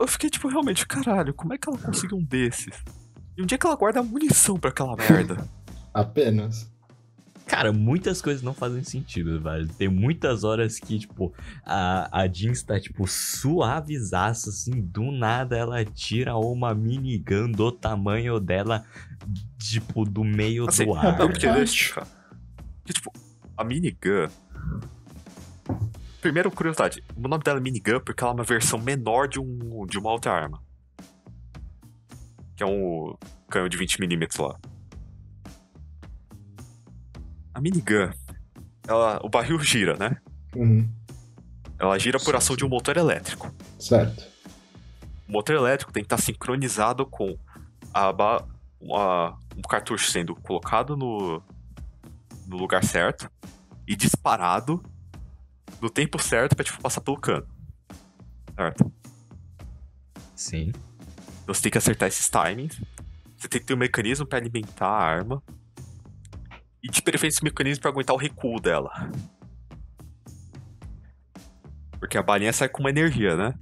Eu fiquei, tipo, realmente, caralho, como é que ela conseguiu um desses? E onde é que ela guarda munição pra aquela merda? Apenas. Cara, muitas coisas não fazem sentido, velho. Tem muitas horas que, tipo, a Jinx tá, tipo, suavizaça, assim, do nada ela tira uma minigun do tamanho dela, tipo, do meio assim, do ar. Não, porque, tipo, a minigun... Primeiro, curiosidade, o nome dela é minigun porque ela é uma versão menor de uma outra arma. Que é um canhão de 20mm lá. A minigun, o barril gira, né? Ela gira por ação de um motor elétrico. Certo. O motor elétrico tem que estar sincronizado com um cartucho sendo colocado no lugar certo e disparado no tempo certo pra, tipo, passar pelo cano. Certo? Sim. Então você tem que acertar esses timings. Você tem que ter um mecanismo pra alimentar a arma. E de preferência esse mecanismo pra aguentar o recuo dela. Porque a balinha sai com uma energia, né?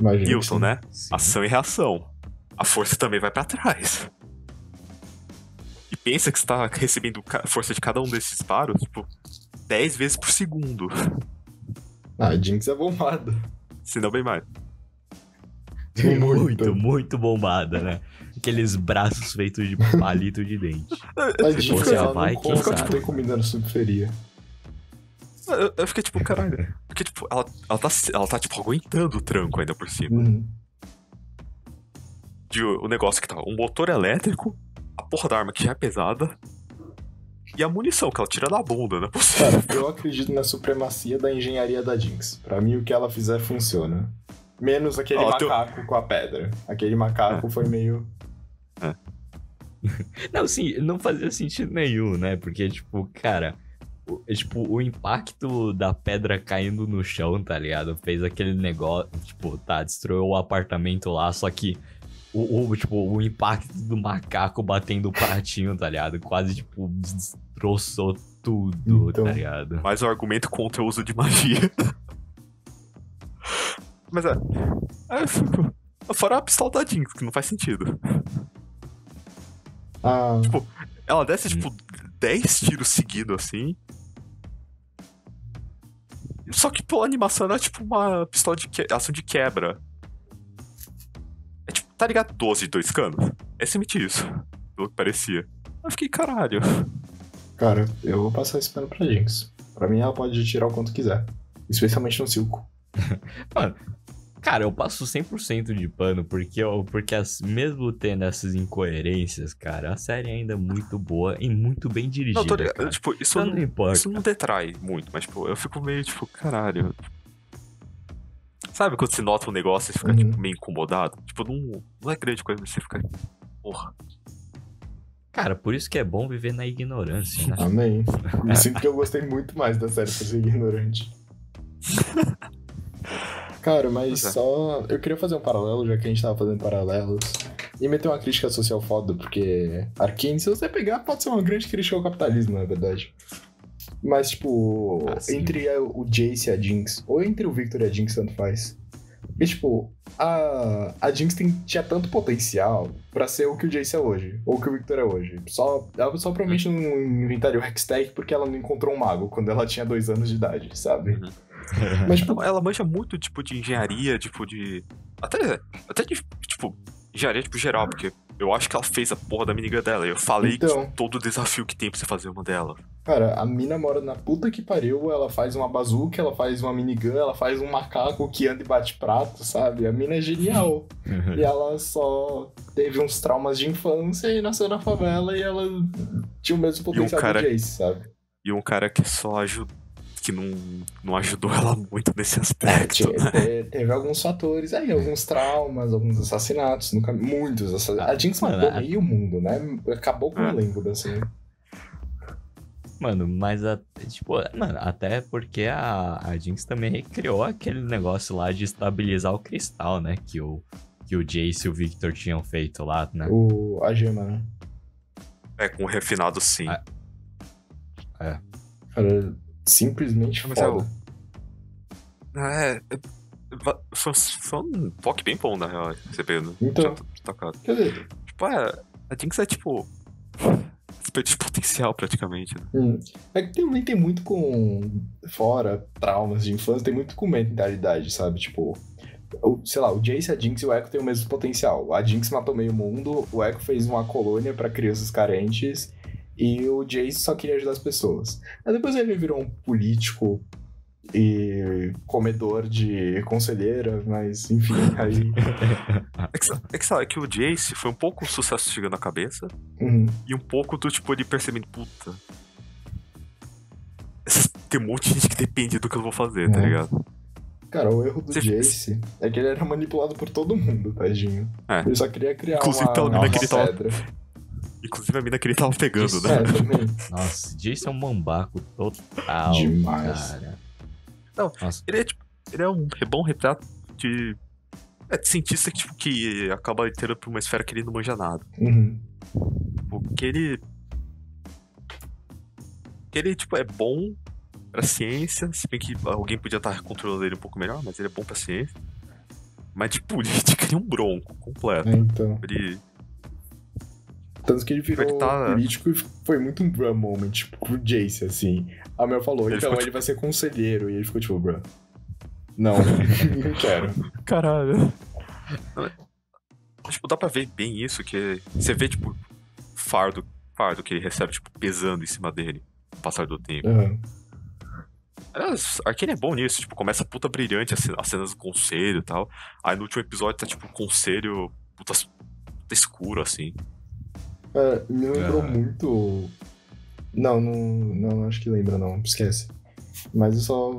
Imagina. Newton, né? Sim. Ação e reação. A força também vai pra trás. E pensa que você tá recebendo a força de cada um desses disparos, tipo, 10 vezes por segundo. A Jinx é bombada. Se não, bem mais. Muito, muito bombada, né? Aqueles braços feitos de palito de dente. A Jinx ficou, tipo, combinando subferia. Eu fiquei tipo, caralho. Porque, tipo, ela tá, tipo, aguentando o tranco ainda por cima. O negócio que tá, um motor elétrico, a porra da arma que já é pesada... E a munição que ela tira da bunda, né? Cara, eu acredito na supremacia da engenharia da Jinx. Pra mim, o que ela fizer funciona. Menos aquele macaco com a pedra. Aquele macaco foi meio... Não, sim, não fazia sentido nenhum, né? Porque, tipo, cara... Tipo, o impacto da pedra caindo no chão, tá ligado? Fez aquele negócio... Tipo, tá, destruiu o apartamento lá, só que... Tipo, o impacto do macaco batendo o pratinho, tá ligado? Quase, tipo, destroçou tudo, então, tá ligado? Mas o argumento contra o uso de magia. Mas é... Fora a pistola da Jinx, que não faz sentido. Tipo, ela desce, tipo, 10 tiros seguidos, assim. Só que pela animação era, tipo, uma pistola de ação de quebra. Tá ligado? 12 de 2 canos? É simplesmente isso. Pelo que parecia. Eu fiquei, caralho. Cara, eu vou passar esse pano pra Jinx. Pra mim, ela pode tirar o quanto quiser. Especialmente no Silco. Mano, Cara, eu passo 100% de pano, porque mesmo tendo essas incoerências, cara, a série ainda é muito boa e muito bem dirigida. Não, tô ligado, cara. Tipo, isso não detrai muito, mas tipo, eu fico meio tipo, caralho. Sabe quando você nota um negócio e você fica tipo, meio incomodado? Tipo, não é grande coisa, mas você fica, porra. Cara, por isso que é bom viver na ignorância, né? Amém. Eu sinto que eu gostei muito mais da série por ser ignorante. Cara, mas só... Eu queria fazer um paralelo, já que a gente tava fazendo paralelos. E meter uma crítica social foda, porque... Arcane, se você pegar, pode ser uma grande crítica ao capitalismo, na verdade. Mas, tipo... entre o Jayce e a Jinx, ou entre o Viktor e a Jinx, tanto faz. E, tipo... A Jinx tinha tanto potencial pra ser o que o Jayce é hoje, ou o que o Viktor é hoje. Ela só provavelmente não inventaria o Hextech porque ela não encontrou um mago quando ela tinha 2 anos de idade, sabe? Mas, tipo, ela manja muito, tipo, de engenharia, tipo, de... Até de, tipo, engenharia, tipo, geral, porque eu acho que ela fez a porra da minigun dela. Eu falei então, que todo o desafio que tem pra você fazer uma dela. Cara, a mina mora na puta que pariu, ela faz uma bazuca, ela faz uma minigun, ela faz um macaco que anda e bate prato, sabe? A mina é genial. E ela só teve uns traumas de infância e nasceu na favela e ela tinha o mesmo potencial do Jayce, sabe? E um cara que só ajudou. Que não ajudou ela muito nesse aspecto. Teve alguns fatores aí, alguns traumas, alguns assassinatos, nunca, muitos assassinatos. A Jinx matou meio mundo, né? Acabou com o limbo da série. Mano, mas até porque a Jinx também recriou aquele negócio lá de estabilizar o cristal, né? Que o Jayce e o Viktor tinham feito lá, né? A gema, né? É, com o refinado sim. É. Cara... Simplesmente foda. Foi um toque bem bom, na real, CB, né? Então, quer dizer... Tipo, a Jinx é, tipo... Desperdiço de potencial, praticamente, né? É que também tem muito com... Fora traumas de infância, tem muito com mentalidade, sabe? Tipo... Sei lá, o Jayce, a Jinx e o Ekko têm o mesmo potencial. A Jinx matou meio mundo, o Ekko fez uma colônia pra crianças carentes... E o Jayce só queria ajudar as pessoas. Mas depois ele virou um político e comedor de conselheira, mas enfim, aí... É que o Jayce foi um pouco o sucesso chegando à cabeça e um pouco do tipo ele percebendo, puta, tem um monte de gente que depende do que eu vou fazer, tá ligado? Cara, o erro do Jayce é que ele era manipulado por todo mundo, tadinho. Ele só queria criar uma pedra. Inclusive a mina que ele tava pegando, isso, né? Nossa, Jayce é um mambaco total. Demais. Cara. Não, ele é um bom retrato de cientista que, tipo, que acaba inteiro pra uma esfera que ele não manja nada. Porque ele, tipo, é bom pra ciência, se bem que alguém podia estar controlando ele um pouco melhor, mas ele é bom pra ciência. Mas de política ele é um bronco completo. Então. Tanto que ele virou político e foi muito um bruh moment, tipo, pro Jayce, assim. A Mel falou, então ele vai ser conselheiro. E ele ficou tipo, bruh, não, não quero. Caralho. Tipo, dá pra ver bem isso, que você vê, tipo, fardo que ele recebe, tipo, pesando em cima dele no passar do tempo. Arcane é bom nisso, tipo, começa puta brilhante as cenas do conselho e tal. Aí no último episódio tá, tipo, um conselho puta escuro, assim. Me lembrou muito... Não, acho que lembra não, esquece. Mas eu só,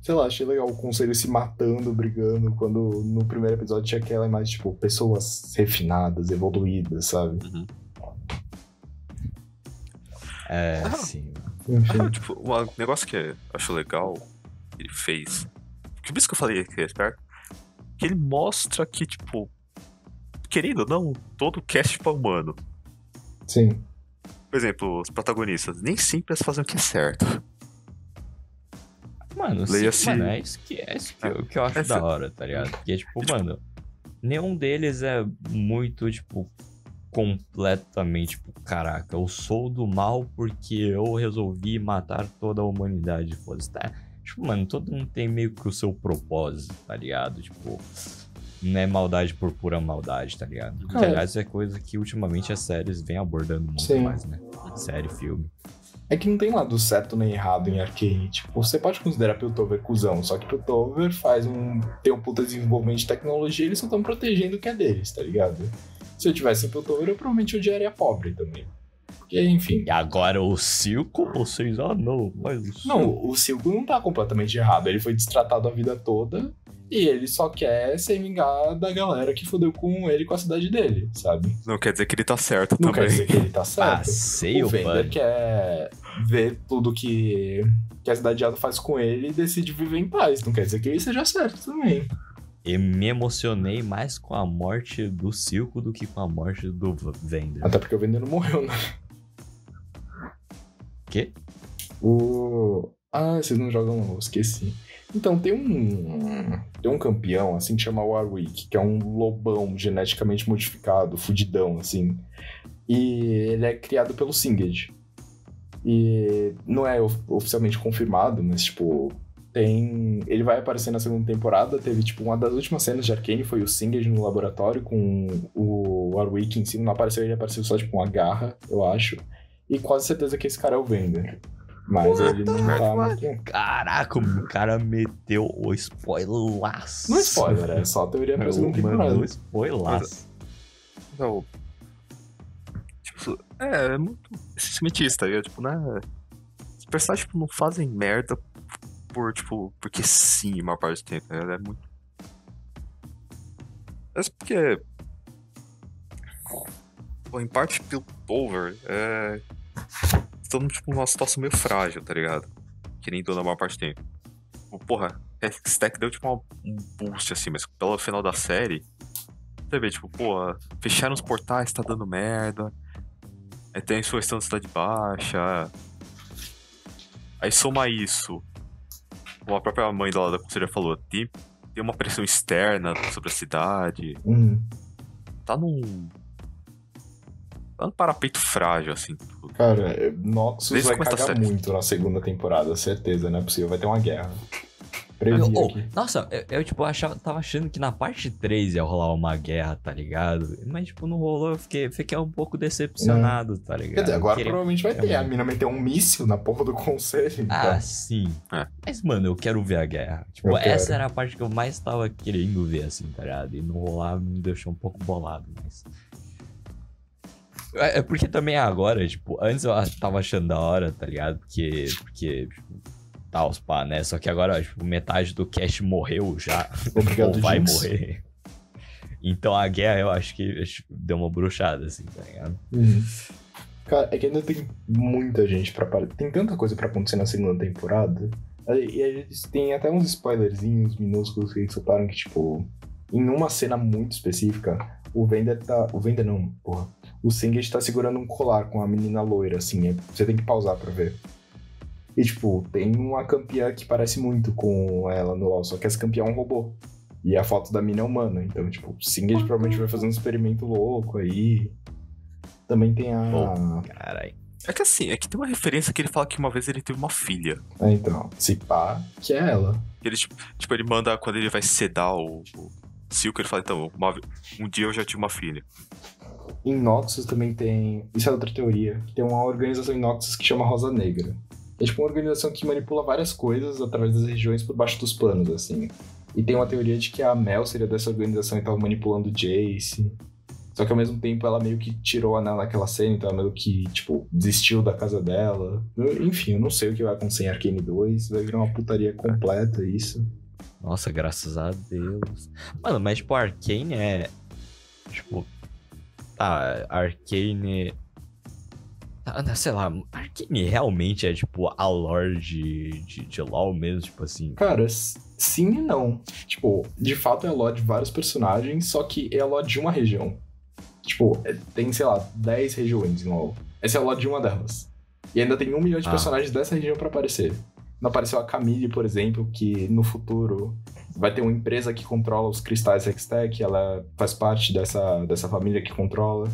sei lá, achei legal o conselho se matando, brigando, quando no primeiro episódio tinha aquela imagem, tipo, pessoas refinadas, evoluídas, sabe? Sim. Tipo, um negócio que eu acho legal que ele fez, por isso que eu falei que é esperto, que ele mostra que, tipo, querendo ou não, todo cast é humano. Sim. Por exemplo, os protagonistas nem sempre eles fazem o que é certo. Mano, sim, assim... é isso que eu acho da hora, tá ligado? Porque, tipo, mano, nenhum deles é muito, tipo, completamente, tipo, caraca, eu sou do mal porque eu resolvi matar toda a humanidade, foda-se, tá? Tipo, mano, todo mundo tem meio que o seu propósito, tá ligado? Tipo... Não é maldade por pura maldade, tá ligado? Aliás, é coisa que ultimamente as séries vêm abordando muito mais, né? Série, filme. É que não tem lado certo nem errado em Arcane. Tipo, você pode considerar Piltover cuzão, só que Piltover tem um puta desenvolvimento de tecnologia e eles só estão protegendo o que é deles, tá ligado? Se eu tivesse em Piltover, eu provavelmente odiaria pobre também. Porque, enfim... E agora o Silco, vocês... Ah, não, mas... o Silco não tá completamente errado. Ele foi destratado a vida toda e ele só quer se vingar da galera que fodeu com ele, com a cidade dele, sabe? Não quer dizer que ele tá certo também. Não quer dizer que ele tá certo. O Vander quer ver tudo que a cidade Iada faz com ele e decide viver em paz. Não quer dizer que ele seja certo também. Eu me emocionei mais com a morte do Silco do que com a morte do Vander. Até porque o Vander não morreu, né? Quê? Vocês não jogam, não, esqueci. Então, tem um campeão, assim, que chama Warwick, que é um lobão geneticamente modificado, fudidão, assim. E ele é criado pelo Singed. E não é oficialmente confirmado, mas, tipo... Ele vai aparecer na segunda temporada. Teve, tipo, uma das últimas cenas de Arcane foi o Singed no laboratório com o Warwick em cima. Não apareceu, ele apareceu só, tipo, uma garra, eu acho. E quase certeza que esse cara é o Vander. Mas ele não tá muito... Caraca, o cara meteu o spoilaço. Não é spoiler, é só a teoria pra segunda temporada. O spoilaço. Não. Tipo, é muito cientista, eu, tipo, né? Os personagens, tipo, não fazem merda porque sim, a maior parte do tempo, né? É muito... Mas porque... Bom, em parte, Piltover é... Estamos, tipo, numa situação meio frágil, tá ligado? Que nem dona a maior parte do tempo. Porra, Hextech deu, tipo, um boost, assim, mas pelo final da série... Você vê, tipo, porra, fecharam os portais, tá dando merda... Aí tem a insurreição da Cidade Baixa... Aí soma isso... Como a própria mãe da conselheira falou, tem uma pressão externa sobre a cidade. Tá num parapeito frágil, assim. Tudo. Cara, Noxus vai cagar muito na segunda temporada, certeza, não é possível. Vai ter uma guerra. Nossa, eu tipo, tava achando que na parte 3 ia rolar uma guerra, tá ligado? Mas, tipo, não rolou, eu fiquei um pouco decepcionado, tá ligado? Quer dizer, agora provavelmente vai ter. A mina meteu um míssil na porra do conselho. Ah, então. Sim. É. Mas, mano, eu quero ver a guerra. Tipo, essa era a parte que eu mais tava querendo ver, assim, tá ligado? E não rolar me deixou um pouco bolado, mas... É porque também agora, tipo, antes eu tava achando da hora, tá ligado? Porque tipo... Tal, pá, né? Só que agora, ó, tipo, metade do cast morreu já. Obrigado, ou vai Jinx. Morrer. Então a guerra, eu acho que deu uma bruxada, assim, tá ligado? Cara, é que ainda tem muita gente pra parar. Tem tanta coisa pra acontecer na segunda temporada. E a gente tem até uns spoilerzinhos minúsculos que eles soltaram que, tipo... Em uma cena muito específica, o Singed tá segurando um colar com uma menina loira, assim. Você tem que pausar pra ver. E, tipo, tem uma campeã que parece muito com ela no LoL, só que essa campeã é um robô. E a foto da mina é humana. Então, tipo, o Singed provavelmente vai fazer um experimento louco aí. Também tem a... Caralho. É que assim, é que tem uma referência que ele fala que uma vez ele teve uma filha. É, então, se pá, que é ela. Ele, tipo, ele manda, quando ele vai sedar o Silco, ele fala, então, um dia eu já tive uma filha. Em Noxus também tem... Isso é outra teoria. Tem uma organização em Noxus que chama Rosa Negra. É tipo uma organização que manipula várias coisas através das regiões por baixo dos panos, assim. E tem uma teoria de que a Mel seria dessa organização e tava manipulando Jayce. Só que ao mesmo tempo ela meio que tirou a Nel naquela cena, então ela meio que, tipo, desistiu da casa dela. Enfim, eu não sei o que vai acontecer em Arcane 2, vai virar uma putaria completa isso. Nossa, graças a Deus. Mano, mas tipo, Arcane é... Tipo... Tá, Arcane... Sei lá, Arcane realmente é tipo a lore de LoL mesmo, tipo assim. Cara, sim e não. Tipo, de fato é a lore de vários personagens, só que é a lore de uma região. Tipo, tem, sei lá, 10 regiões em LoL. Essa é a lore de uma delas. E ainda tem 1 milhão de personagens dessa região pra aparecer. Não apareceu a Camille, por exemplo, que no futuro vai ter uma empresa que controla os cristais Hextech, ela faz parte dessa família que controla.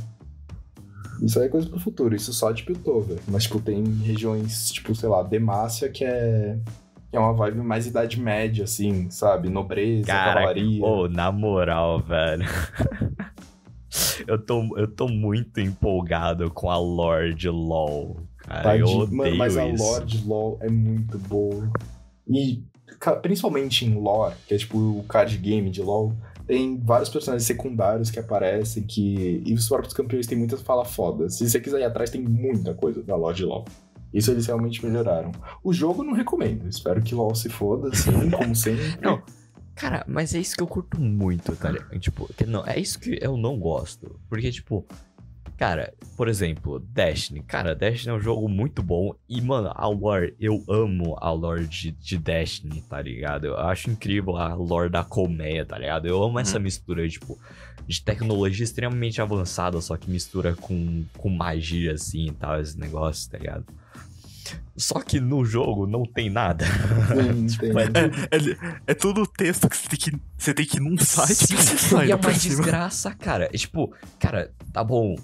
Isso aí é coisa pro futuro, isso só de Piltover. Mas, tipo, tem regiões, tipo, sei lá, Demacia, que é uma vibe mais Idade Média, assim, sabe? Nobreza, cavalaria. Na moral, velho. Eu tô muito empolgado com a lore de LoL. Cara, eu odeio mano, mas isso. A lore de LoL é muito boa. E principalmente em lore, que é tipo o card game de LoL, tem vários personagens secundários que aparecem que... E os próprios campeões têm muitas falas fodas. Se você quiser ir atrás, tem muita coisa da lore de LoL. Isso eles realmente melhoraram. O jogo eu não recomendo. Espero que LoL se foda, assim, como sempre. Não, cara, mas é isso que eu curto muito, tá ligado? Tipo, não, é isso que eu não gosto. Porque, tipo... Cara, por exemplo, Destiny. Cara, Destiny é um jogo muito bom. E, mano, a lore, eu amo a lore de Destiny, tá ligado? Eu acho incrível a lore da colmeia, tá ligado? Eu amo essa mistura, tipo, de tecnologia extremamente avançada, só que mistura com magia, assim, e tal, esse negócio, tá ligado? Só que no jogo não tem nada. Tipo, é todo o texto que você tem que ir num site. Sim, e é uma desgraça, cara. É, tipo, cara, tá bom...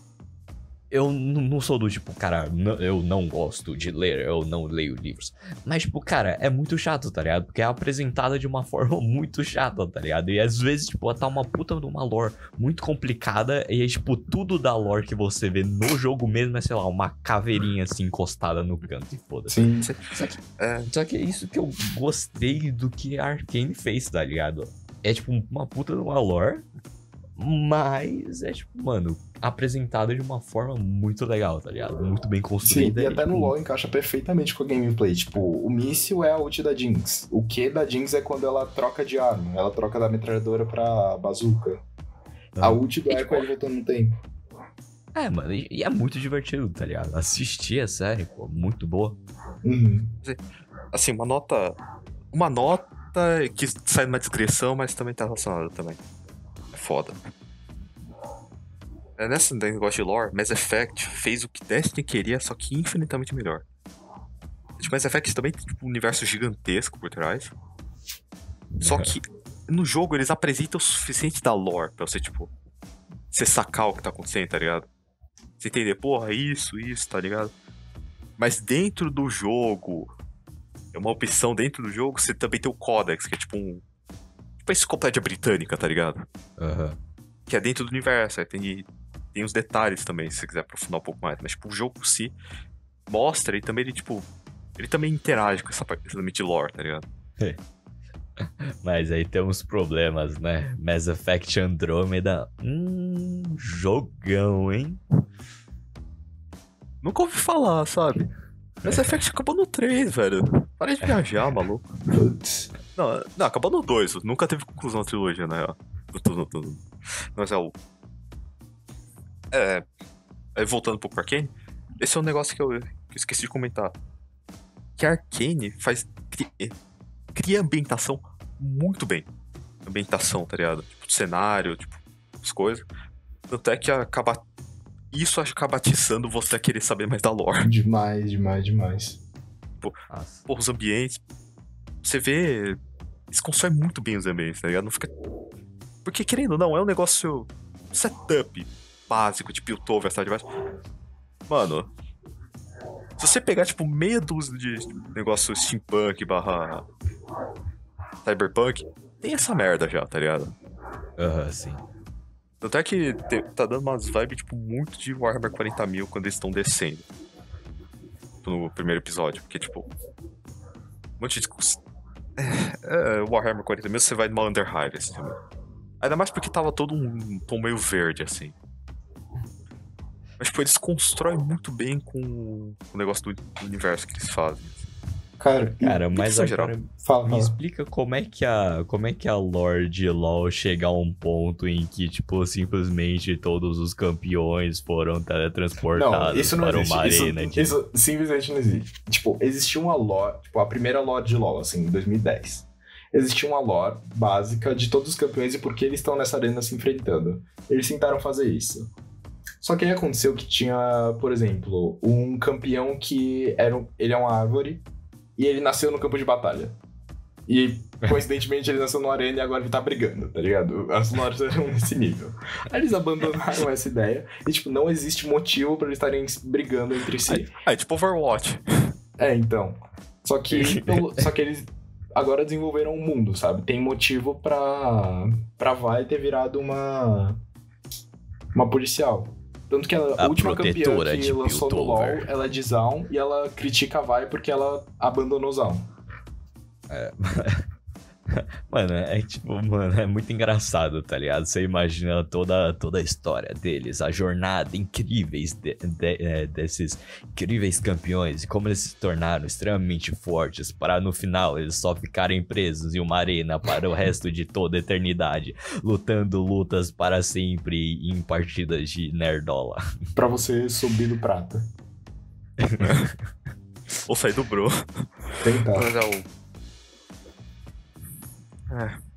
Eu não sou do tipo, cara, eu não gosto de ler, eu não leio livros. Mas, tipo, cara, é muito chato, tá ligado? Porque é apresentada de uma forma muito chata, tá ligado? E às vezes, tipo, tá uma puta de uma lore muito complicada e, tipo, tudo da lore que você vê no jogo mesmo é, sei lá, uma caveirinha, assim, encostada no canto e foda-se. Sim. Só que é isso que eu gostei do que a Arcane fez, tá ligado? É, tipo, uma puta de uma lore... Mas é tipo, mano, apresentado de uma forma muito legal, tá ligado? Muito bem construída. Sim, e até no LoL encaixa perfeitamente com a gameplay. Tipo, o míssil é a ult da Jinx. O Q da Jinx é quando ela troca de arma. Ela troca da metralhadora pra bazuca. A ult do Ekko é voltando no tempo. É, mano, e é muito divertido, tá ligado? Assistir a série, pô, muito boa. Assim, uma nota que sai numa descrição, mas também tá relacionada também. Foda. É nesse negócio de lore, Mass Effect fez o que Destiny queria, só que infinitamente melhor. Tipo, Mass Effect também tem tipo, um universo gigantesco por trás. Só que no jogo eles apresentam o suficiente da lore pra você, tipo, você sacar o que tá acontecendo, tá ligado? Você entender, porra, isso, tá ligado? Mas dentro do jogo, é uma opção dentro do jogo, você também tem o Codex, que é tipo um. Tipo a enciclopédia britânica, tá ligado? Uhum. Que é dentro do universo, aí tem uns detalhes também, se você quiser aprofundar um pouco mais. Mas, tipo, o jogo por si mostra e também ele, tipo... Ele também interage com essa parte de lore, tá ligado? Mas aí tem uns problemas, né? Mass Effect Andromeda... jogão, hein? Nunca ouvi falar, sabe? Mass Effect acabou no 3, velho. Para de viajar, maluco. Putz... Não, acabou no 2. Nunca teve conclusão da trilogia, na real. Mas é o... Voltando um pouco pra Arcane, esse é um negócio que eu esqueci de comentar. Que a Arcane cria ambientação muito bem. Ambientação, tá ligado? Tipo, cenário, tipo, as coisas. Tanto é que acaba atiçando você a querer saber mais da lore. Demais. Tipo, porra, os ambientes... Você vê... Eles constroem muito bem os ambientes, tá ligado? Não fica... Porque, querendo ou não, é um negócio... Setup básico de Piltover, essa de baixo. Mano... Se você pegar, tipo, meia dúzia de negócio steampunk / cyberpunk... Tem essa merda já, tá ligado? Sim. Tanto é que tá dando umas vibes, tipo, muito de Warhammer 40.000 quando eles estão descendo. No primeiro episódio, porque, tipo... Um monte de Warhammer 40.000, você vai numa Underhive, assim, também. Ainda mais porque tava todo um tom meio verde, assim. Mas, tipo, eles constroem muito bem com o negócio do universo que eles fazem. Cara, mas agora me explica como é que a lore de LoL chega a um ponto em que, tipo, simplesmente todos os campeões foram teletransportados para uma arena. Isso simplesmente não existe. Tipo, existia uma lore, tipo, a primeira lore de LoL, assim, em 2010. Existia uma lore básica de todos os campeões e por que eles estão nessa arena se enfrentando. Eles tentaram fazer isso. Só que aí aconteceu que tinha, por exemplo, um campeão que ele é uma árvore. E ele nasceu no campo de batalha. E, coincidentemente, ele nasceu numa arena e agora ele tá brigando, tá ligado? As lores eram nesse nível. Aí eles abandonaram essa ideia e, tipo, não existe motivo pra eles estarem brigando entre si. É tipo Overwatch. É, então. Só que eles agora desenvolveram um mundo, sabe? Tem motivo pra Vi ter virado uma policial. Tanto que a última campeã que lançou no LoL, ela é de Zaun e ela critica a Vi porque ela abandonou Zaun. É. Mano, é muito engraçado, tá ligado? Você imagina toda a história deles, a jornada incríveis desses incríveis campeões e como eles se tornaram extremamente fortes para no final eles só ficarem presos em uma arena para o resto de toda a eternidade, lutando lutas para sempre em partidas de nerdola. Pra você subir do prata. Ou sair do bro. Tentar. Mas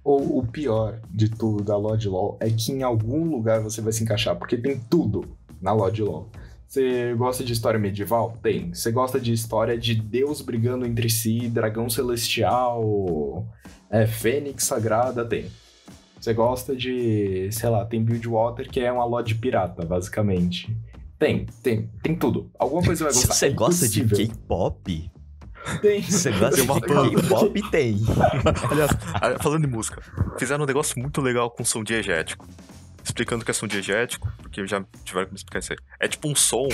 ou o pior de tudo da LoD LoL é que em algum lugar você vai se encaixar, porque tem tudo na LoD LoL. Você gosta de história medieval? Tem. Você gosta de história de Deus brigando entre si, dragão celestial, fênix sagrada? Tem. Você gosta de, sei lá, tem Bilgewater, que é uma LoD pirata, basicamente. Tem tudo. Alguma coisa vai gostar. Você gosta de K-pop? Tem. Você gosta de K-pop? Tem. Aliás, falando em música, fizeram um negócio muito legal com som diegético. Explicando o que é som diegético, porque já tiveram que me explicar isso aí. É tipo um som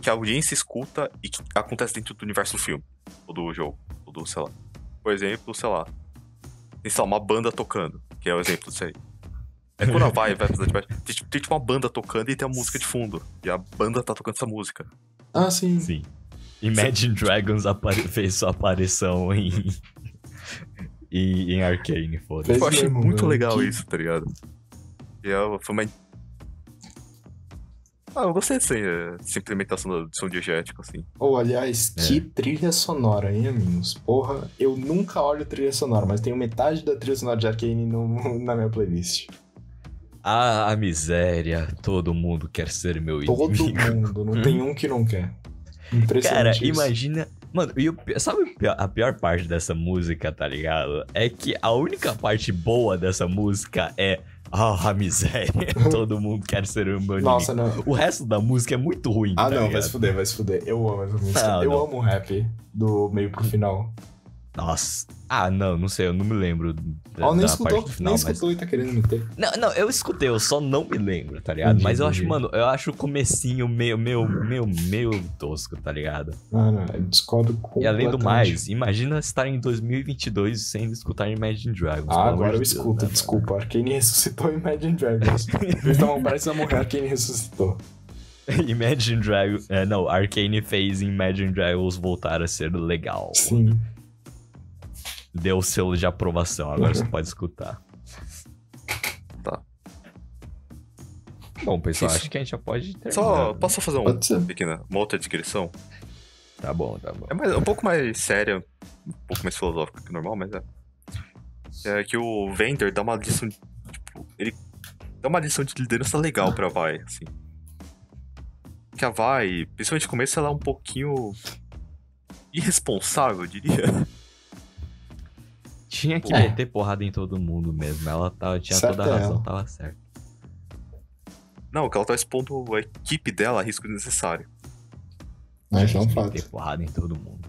que a audiência escuta e que acontece dentro do universo do filme, ou do jogo, ou do, sei lá. Por exemplo, sei lá, tem, sei lá, uma banda tocando, que é o exemplo disso aí. É quando a vai precisar de baixo. Tem tipo uma banda tocando e tem a música de fundo, e a banda tá tocando essa música. Ah, sim. Sim. Imagine Dragons fez sua aparição em Arcane, foda-se. Eu achei muito legal isso, tá ligado? E foi uma... eu gostei dessa implementação de som diegético, assim. Oh, aliás, que trilha sonora, hein, amigos? Porra, eu nunca olho trilha sonora, mas tenho metade da trilha sonora de Arcane na minha playlist. Ah, a miséria, todo mundo quer ser meu inimigo. Todo mundo, não tem um que não quer. Cara, isso. Imagina... Mano, sabe a pior parte dessa música, tá ligado? É que a única parte boa dessa música é... a miséria, todo mundo quer ser um meu Nossa, inimigo. Não. O resto da música é muito ruim, tá ligado? Vai se fuder. Eu amo essa música. Eu amo o rap do meio pro final. Nossa. Não sei, eu não me lembro da nem escutou, parte do final. Nem escutou e tá querendo me ter. Não, eu escutei, eu só não me lembro, tá ligado? Mas eu acho, mano, o comecinho meio tosco, tá ligado? Eu discordo completamente. E além do mais, imagina estar em 2022 sem escutar Imagine Dragons. Agora eu escuto, desculpa, Arcane ressuscitou Imagine Dragons. Eles estavam prestes a morrer, Arcane ressuscitou. Imagine Dragons... Arcane fez Imagine Dragons voltar a ser legal. Sim. Deu o selo de aprovação, agora você pode escutar. Tá. Bom, pessoal, acho que a gente já pode terminar. Posso fazer uma outra descrição? Tá bom. É um pouco mais séria, um pouco mais filosófica que o normal, mas é. É que o Vander dá uma lição, ele dá uma lição de liderança legal pra Vi, assim. Que a Vi, principalmente no começo, ela é um pouquinho irresponsável, eu diria. Tinha que meter porrada em todo mundo mesmo. Ela tinha certo toda a razão, tava certa. Não, que ela tava expondo a equipe dela a risco desnecessário. Mas não faz. Meter porrada em todo mundo.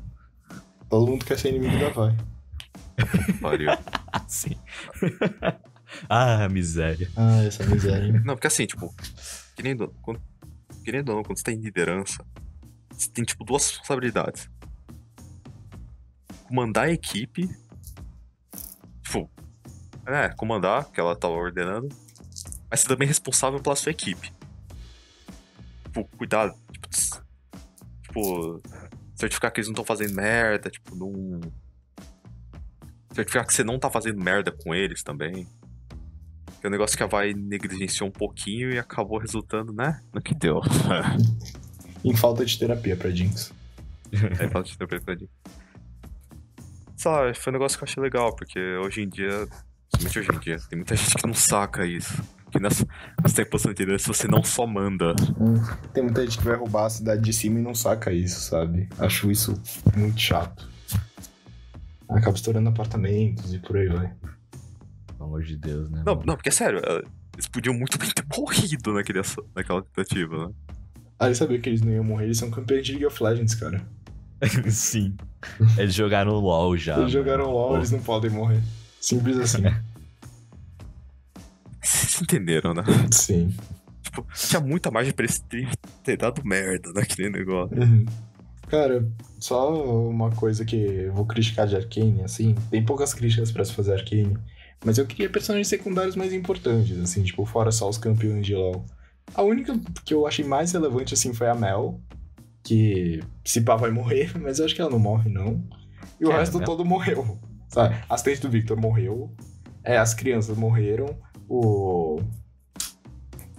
Todo mundo quer ser inimigo da Vi. Pariu. Sim. Miséria. Essa miséria. Não, porque assim, tipo, querendo ou não, quando você tá em liderança, você tem, tipo, duas responsabilidades: comandar a equipe. Tipo, comandar, que ela tava ordenando, mas você também é responsável pela sua equipe. Tipo, cuidar, tipo, certificar que eles não estão fazendo merda, tipo, não... certificar que você não tá fazendo merda com eles também. Que é um negócio que a Vi negligenciou um pouquinho e acabou resultando, né? No que deu. Em falta de terapia pra Jinx. Em falta de terapia pra Jinx. Sabe, foi um negócio que eu achei legal, porque hoje em dia, tem muita gente que não saca isso. Que você tem posição de liderança, você não só manda. Tem muita gente que vai roubar a cidade de cima e não saca isso, sabe? Acho isso muito chato. Acaba estourando apartamentos e por aí vai. Pelo amor de Deus, né? Não, porque é sério, eles podiam muito bem ter morrido naquela tentativa, né? Eles sabiam que eles não iam morrer, eles são campeões de League of Legends, cara. Sim. Eles jogaram LOL já. Eles jogaram LOL, eles não podem morrer. Simples assim. Vocês entenderam, né? Sim. tipo, tinha muita margem pra eles ter dado merda naquele negócio. Uhum. Cara, só uma coisa que eu vou criticar de Arcane, assim, tem poucas críticas pra se fazer Arcane, mas eu queria personagens secundários mais importantes, assim, tipo, fora só os campeões de LoL. A única que eu achei mais relevante, assim, foi a Mel, que se pá vai morrer, mas eu acho que ela não morre, não. E o resto todo morreu, sabe? A assistente do Viktor morreu, as crianças morreram, o...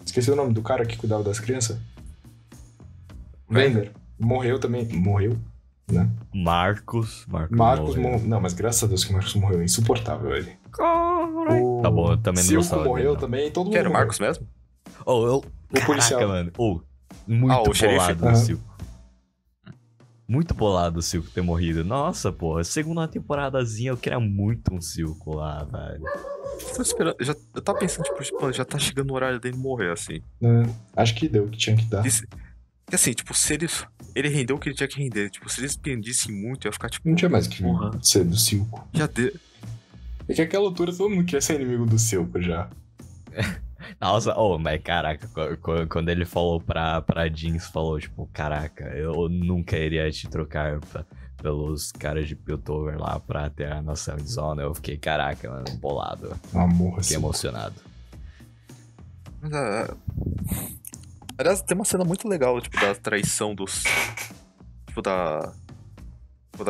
Esqueci o nome do cara que cuidava das crianças. Vander. Morreu também. Morreu, né? Marcos morreu. Não, mas graças a Deus que o Marcos morreu. Insuportável ele. O... Tá bom, eu também não gostava. Silco morreu também, todo mundo morreu. Era o Marcos mesmo? O policial. Caraca, mano. Muito bolado o Silco. Muito bolado o Silco ter morrido. Nossa, porra. Segunda temporadazinha eu queria muito um Silco lá, velho. Eu tava pensando, tipo, já tá chegando o horário dele morrer, assim. Acho que deu o que tinha que dar. E assim, tipo, se ele rendeu o que ele tinha que render. Tipo, se eles pendissem muito, ia ficar, tipo... Não tinha mais que ser do Silco. Já deu. É que naquela altura todo mundo queria ser inimigo do Silco, já. Nossa, mas caraca, quando ele falou pra Jinx, falou, tipo, caraca, eu nunca iria te trocar pelos caras de Piltover lá pra ter a nossa zona. Eu fiquei, caraca, mano, bolado. Amor, fiquei emocionado. Mas aliás, tem uma cena muito legal, tipo, da traição dos... Tipo, da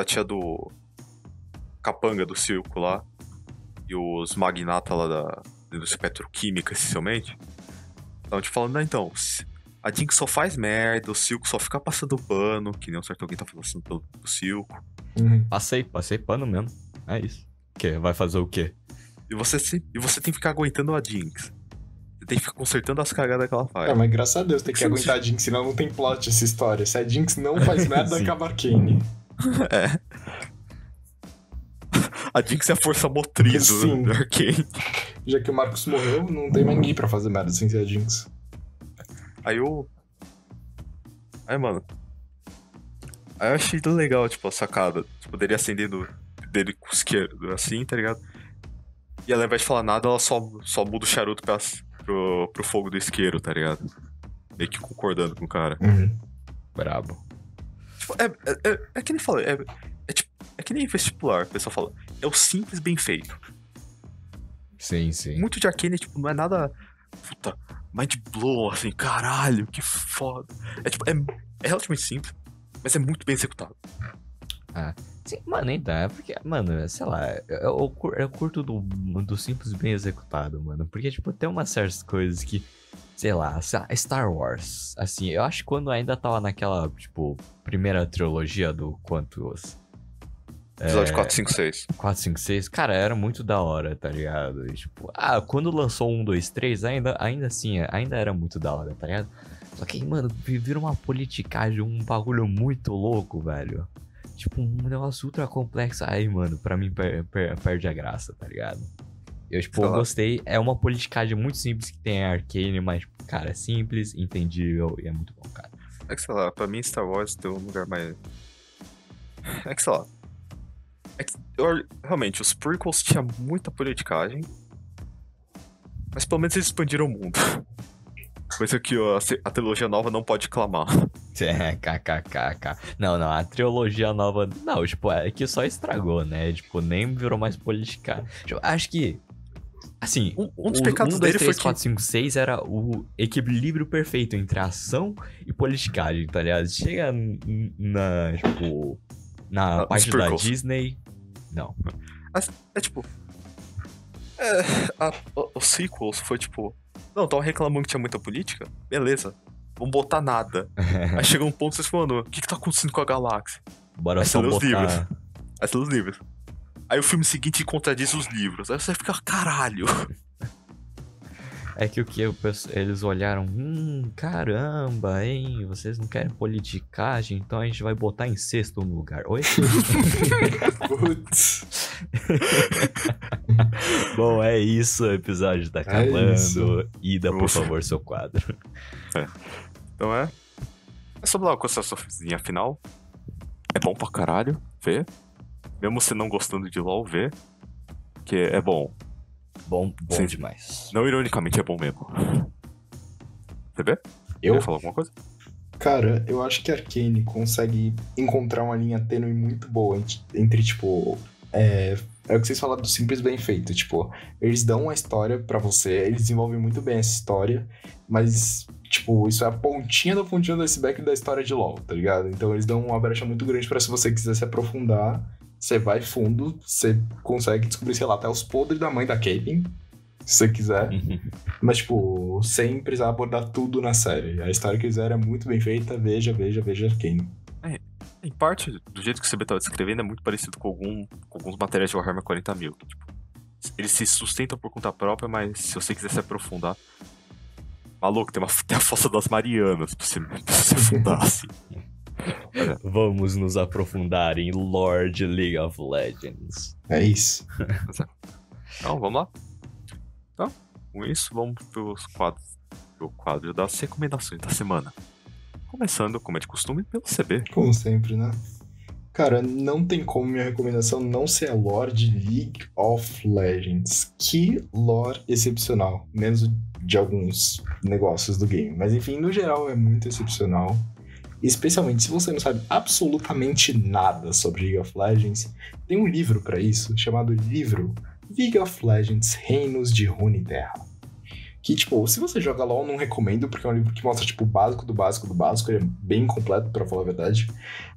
tia do... Capanga do Silco lá. E os magnata lá dos petroquímica, essencialmente. Então, tipo, falando, a Jinx só faz merda, o Silco só fica passando pano, que nem um certo alguém tá passando pelo Silco. Passei pano mesmo. É isso. Que vai fazer o quê? E você tem que ficar aguentando a Jinx. Tem que ficar consertando as cagadas que ela faz. Mas graças a Deus tem que aguentar a Jinx, senão não tem plot essa história. Se a Jinx não faz merda, acaba Arcane. A Jinx é a força motriz do Arcane. Já que o Marcos morreu, não tem mais ninguém pra fazer merda sem ser a Jinx. Aí eu achei tão legal, tipo, a sacada. Tipo, dele acendendo dele com o isqueiro, assim, tá ligado? E ela, ao invés de falar nada, ela só muda o charuto pra... Pro fogo do isqueiro, tá ligado? Meio que concordando com o cara. Brabo. Tipo, é que nem fala, é que nem vestibular, o pessoal fala. É o simples bem feito. Sim, sim. Muito de Arcane, tipo, não é nada. Puta, mind blow, assim, caralho, que foda. É tipo, é relativamente simples, mas é muito bem executado. Sim, mano, então, é porque, mano, sei lá, eu curto do simples bem executado, mano, porque, tipo, tem umas certas coisas que, sei lá, Star Wars, assim, eu acho que quando ainda tava naquela, tipo, primeira trilogia do quantos... Episódio 4, 5, 6, cara, era muito da hora, tá ligado? E, tipo, quando lançou 1, 2, 3, ainda assim, ainda era muito da hora, tá ligado? Só que, mano, vira uma politicagem, um bagulho muito louco, velho. Tipo, um negócio ultra complexo. Aí, mano, pra mim perde a graça, tá ligado? Eu, tipo, gostei. É uma politicagem muito simples que tem Arcane, mas, cara, é simples, entendível e é muito bom, cara. É que, sei lá, pra mim Star Wars tem um lugar mais... É que, sei lá... É que, realmente, os prequels tinham muita politicagem, mas pelo menos eles expandiram o mundo. Coisa que a trilogia nova não pode clamar. Não, a trilogia nova... Não, tipo, é que só estragou, né? Tipo, nem virou mais politicagem. Tipo, acho que... Assim, um dos pecados 1, 2, dele 3, foi 4, que... 5, 6 era o equilíbrio perfeito entre ação e politicagem, tá ligado? Chega na parte da Disney... Não. É tipo... Os sequels foi tipo... Não, tava reclamando que tinha muita política? Beleza. Vamos botar nada. Aí chega um ponto que vocês falam, o que tá acontecendo com a galáxia? Bora só botar... Aí você lê os livros. Aí o filme seguinte contradiz os livros. Aí você fica, caralho. É que o que? Eles olharam, caramba, hein? Vocês não querem politicagem, então a gente vai botar incesto no lugar. Oi? Putz. Bom, é isso, o episódio tá acabando. Iida, por favor, seu quadro. Então é sobre lá com essa sofzinha final. É bom pra caralho, vê. Mesmo você não gostando de LOL, vê. Que é bom. Bom, bom demais. Não, ironicamente, é bom mesmo. TV? Eu? Quer falar alguma coisa? Cara, eu acho que a Arcane consegue encontrar uma linha tênue muito boa entre, tipo... É o que vocês falaram do simples bem feito, tipo... Eles dão uma história pra você, eles desenvolvem muito bem essa história, mas... Tipo, isso é a pontinha do iceberg da história de LoL, tá ligado? Então eles dão uma brecha muito grande pra se você quiser se aprofundar, você vai fundo, você consegue descobrir, sei lá, até os podres da mãe da Caitlyn, se você quiser. Uhum. Mas, tipo, sem precisar abordar tudo na série. A história que eles fizeram é muito bem feita, veja quem. Em parte, do jeito que o CB tava descrevendo, é muito parecido com alguns materiais de Warhammer 40.000. Tipo, eles se sustentam por conta própria, mas se você quiser se aprofundar... Maluco, tem a Fossa das Marianas pra você fundar, assim. Vamos nos aprofundar em Lord League of Legends. É isso. Então, vamos lá. Então, com isso, vamos pro quadro das recomendações da semana. Começando, como é de costume, pelo CB. Como sempre, né? Cara, não tem como minha recomendação não ser a lore de League of Legends. Que lore excepcional. Menos de alguns negócios do game. Mas enfim, no geral é muito excepcional. Especialmente se você não sabe absolutamente nada sobre League of Legends. Tem um livro pra isso, chamado livro League of Legends Reinos de Runeterra. Que, tipo, se você joga LoL, não recomendo, porque é um livro que mostra, tipo, o básico do básico do básico, ele é bem completo, pra falar a verdade.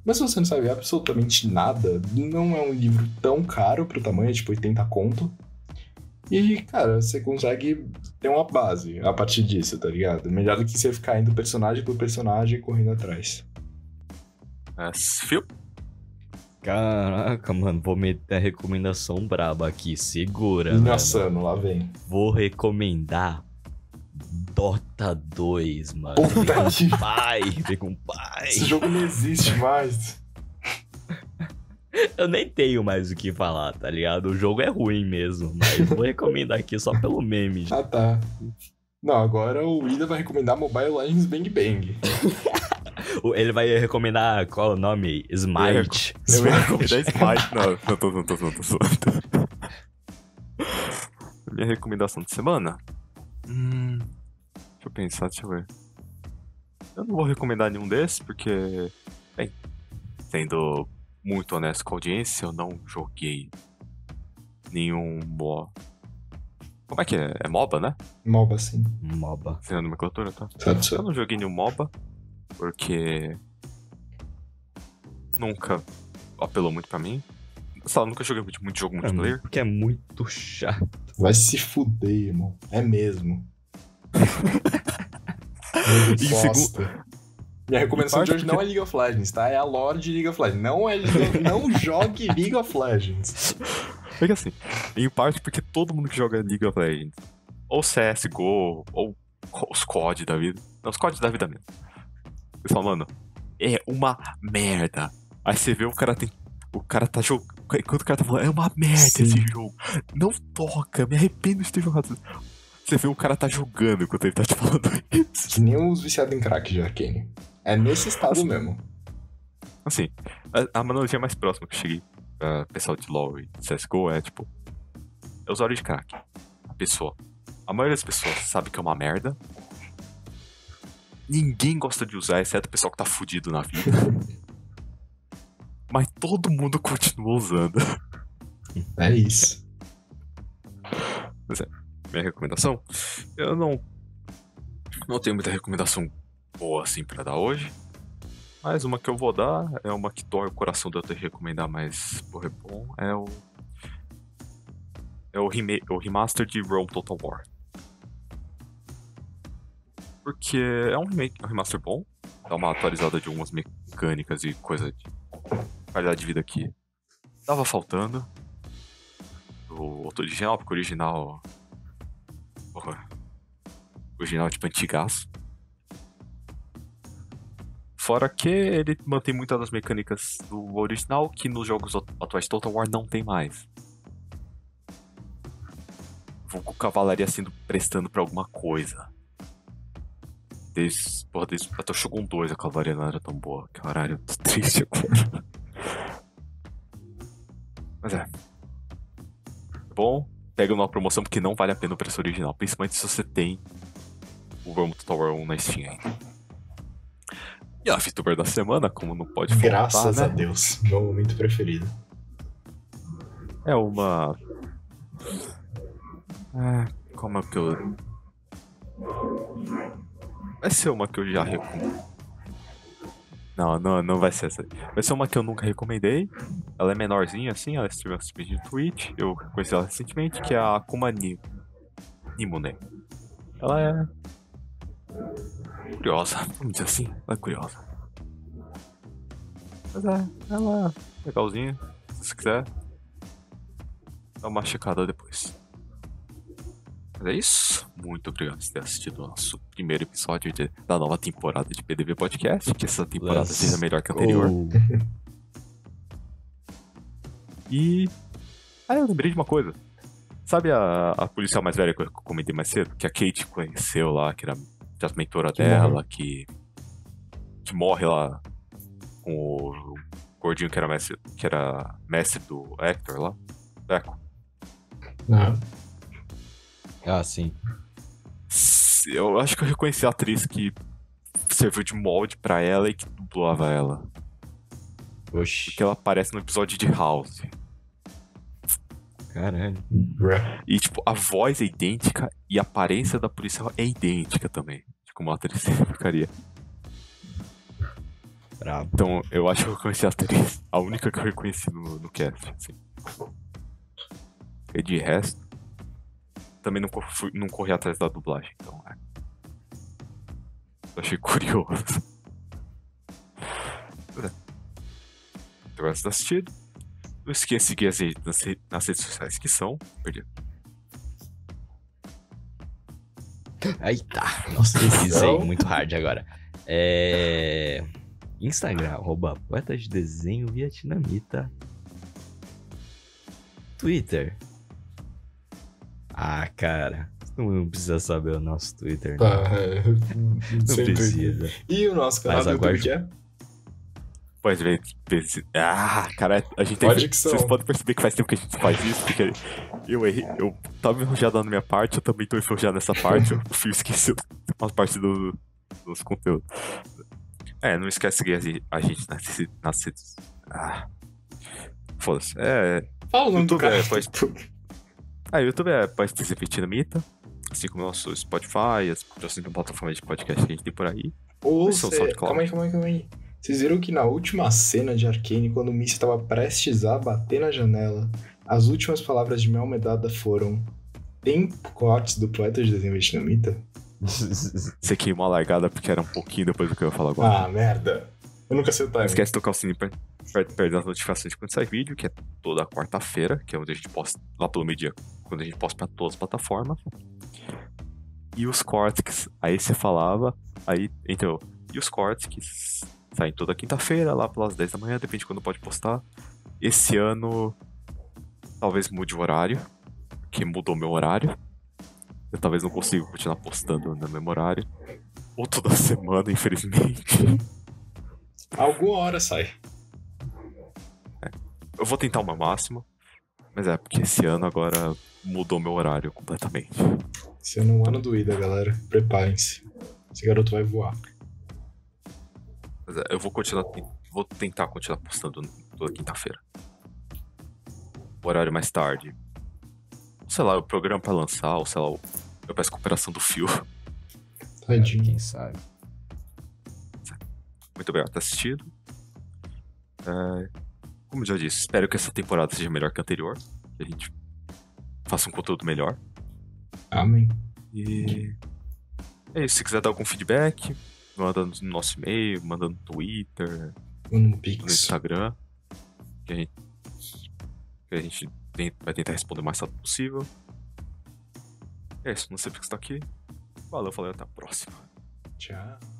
Mas se você não sabe absolutamente nada, não é um livro tão caro pro tamanho, é tipo 80 conto. E, cara, você consegue ter uma base a partir disso, tá ligado? Melhor do que você ficar indo personagem por personagem e correndo atrás. Fio? Caraca, mano, vou meter a recomendação braba aqui, segura. Nossa, mano, lá vem. Vou recomendar Dota 2, mano. Puta que pariu! Vem com pai. Esse jogo não existe mais. Eu nem tenho mais o que falar, tá ligado? O jogo é ruim mesmo, mas vou recomendar aqui só pelo meme. Ah, tá. Não, agora o Iida vai recomendar Mobile Legends Bang Bang. Ele vai recomendar, qual é o nome? Smite. Eu ia recomendar Smite. Não, tô. Minha recomendação de semana? Deixa eu pensar, deixa eu ver. Eu não vou recomendar nenhum desses, porque... Bem, sendo muito honesto com a audiência, eu não joguei nenhum MOBA. Como é que é? É MOBA, né? MOBA, sim. MOBA. Você é a nomenclatura, tá? Certo. Eu não joguei nenhum MOBA. Porque nunca apelou muito pra mim. Sei lá, nunca joguei muito jogo multiplayer. Porque é muito chato. Vai se fuder, irmão. É mesmo. Minha recomendação de hoje não é League of Legends, tá? É a lore de League of Legends. Não jogue League of Legends. Fica assim. Em parte porque todo mundo que joga League of Legends, ou CSGO, ou os COD da vida. Não, os COD da vida mesmo. Pessoal, mano, é uma merda. Aí você vê o cara tem... O cara tá jogando... Enquanto o cara tá falando, é uma merda. Sim. Esse jogo. Não toca, me arrependo de ter jogado. Você vê o cara tá jogando enquanto ele tá te falando isso. Que nem os viciados em crack de Arcane. É nesse estado assim, mesmo. Assim, a analogia mais próxima que eu cheguei, pessoal de LoL e CSGO, é tipo... É o usuário de crack. A pessoa... A maioria das pessoas sabe que é uma merda... Ninguém gosta de usar, exceto o pessoal que tá fudido na vida. Mas todo mundo continua usando. É isso. Mas é, minha recomendação? Eu não tenho muita recomendação boa assim pra dar hoje. Mas uma que eu vou dar, é uma que dói o coração de eu ter que recomendar, mas porra, é bom. É o remaster de Rome Total War. Porque é um remake, um remaster bom. Dá uma atualizada de algumas mecânicas e coisa de qualidade de vida que tava faltando do outro original, porque o original... Porra. O original é tipo antigaço. Fora que ele mantém muitas das mecânicas do original que nos jogos atuais de Total War não tem mais. Vulgo cavalaria sendo prestando pra alguma coisa. Desde até o Shogun 2 a cavalaria não era tão boa. Que horário triste agora. Mas é bom, pega uma promoção porque não vale a pena o preço original, principalmente se você tem o Rome Total War 1 na Steam ainda. E a VTuber da semana, como não pode faltar, graças a Deus, meu momento preferido. É uma... como é que eu... Vai ser uma que eu já recomendo. Não vai ser essa. Vai ser uma que eu nunca recomendei. Ela é menorzinha assim, ela esteve assistindo no Twitch. Eu conheci ela recentemente, que é a Akuma Nimune. Ela é curiosa, vamos dizer assim. Ela é curiosa. Mas ela é legalzinha. Se você quiser, dá uma checada depois. Mas é isso. Muito obrigado por ter assistido o nosso primeiro episódio da nova temporada de PDV Podcast. Que essa temporada seja melhor que a anterior. E... eu lembrei de uma coisa. Sabe a policial mais velha que eu comentei mais cedo? Que a Kate conheceu lá, que era a mentora dela, que morre lá com o gordinho que era mestre do Hector lá. Do Ekko. Ah, sim. Eu acho que eu reconheci a atriz que serviu de molde pra ela e que dublava ela. Oxi. Porque ela aparece no episódio de House. Caralho. E, tipo, a voz é idêntica e a aparência da policial é idêntica também. De como a atriz ficaria. Bravo. Então, eu acho que eu reconheci a atriz. A única que eu reconheci no cast, assim. E de resto... também não corri atrás da dublagem, então eu achei curioso. Muito obrigado por ter assistido. Não esqueça de seguir as redes, nas redes sociais que são... Perdido. Aí tá. Nossa, deslizei muito hard agora. Instagram, @Poetas De Desenho Vietnamita. Twitter... Ah, cara, não precisa saber o nosso Twitter, né? Não precisa. E o nosso canal do YouTube é? Pode ver. Ah, cara, a gente tem... Vocês podem perceber que faz tempo que a gente faz isso, porque eu errei. Eu tava enferrujado na minha parte, eu também tô enferrujado nessa parte, eu esqueci as partes dos conteúdos. Não esquece de seguir a gente nas redes. Foda-se. Fala o nome do cara. YouTube é Poetas De Desenho Vietnamita, assim como o nosso Spotify, as plataformas de podcast que a gente tem por aí. Ou seja, calma aí. Vocês viram que na última cena de Arcane, quando o Mist estava prestes a bater na janela, as últimas palavras de Melmedada foram: tem cortes do Poetas De Desenho Vietnamita? Você queimou a largada porque era um pouquinho depois do que eu ia falar agora. Ah, merda. Eu nunca sei o time. Não esquece de tocar o sininho pra perder as notificações quando sai vídeo, que é toda quarta-feira, que é onde a gente posta lá pelo meio-dia, quando a gente posta pra todas as plataformas. E os cortes, aí você falava, aí entrou. E os cortes que saem toda quinta-feira, lá pelas 10 da manhã, depende de quando pode postar. Esse ano, talvez mude o horário, porque mudou meu horário. Eu talvez não consiga continuar postando no mesmo horário. Ou toda semana, infelizmente. Alguma hora sai. Eu vou tentar o meu máximo. Mas porque esse ano agora mudou meu horário completamente. Esse ano é um ano do Iida, galera. Preparem-se. Esse garoto vai voar. Mas eu vou continuar. Vou tentar continuar postando toda quinta-feira. O horário mais tarde. Sei lá, o programa pra lançar, ou sei lá, eu peço cooperação do fio. Tadinho. Quem sabe? Muito obrigado por ter assistido. Como eu já disse, espero que essa temporada seja melhor que a anterior. Que a gente faça um conteúdo melhor. Amém. E é isso. Se quiser dar algum feedback, manda no nosso e-mail, manda no Twitter, no Instagram. Que a gente vai tentar responder o mais rápido possível. É isso. Não sei porque você está aqui. Valeu, falei. Até a próxima. Tchau.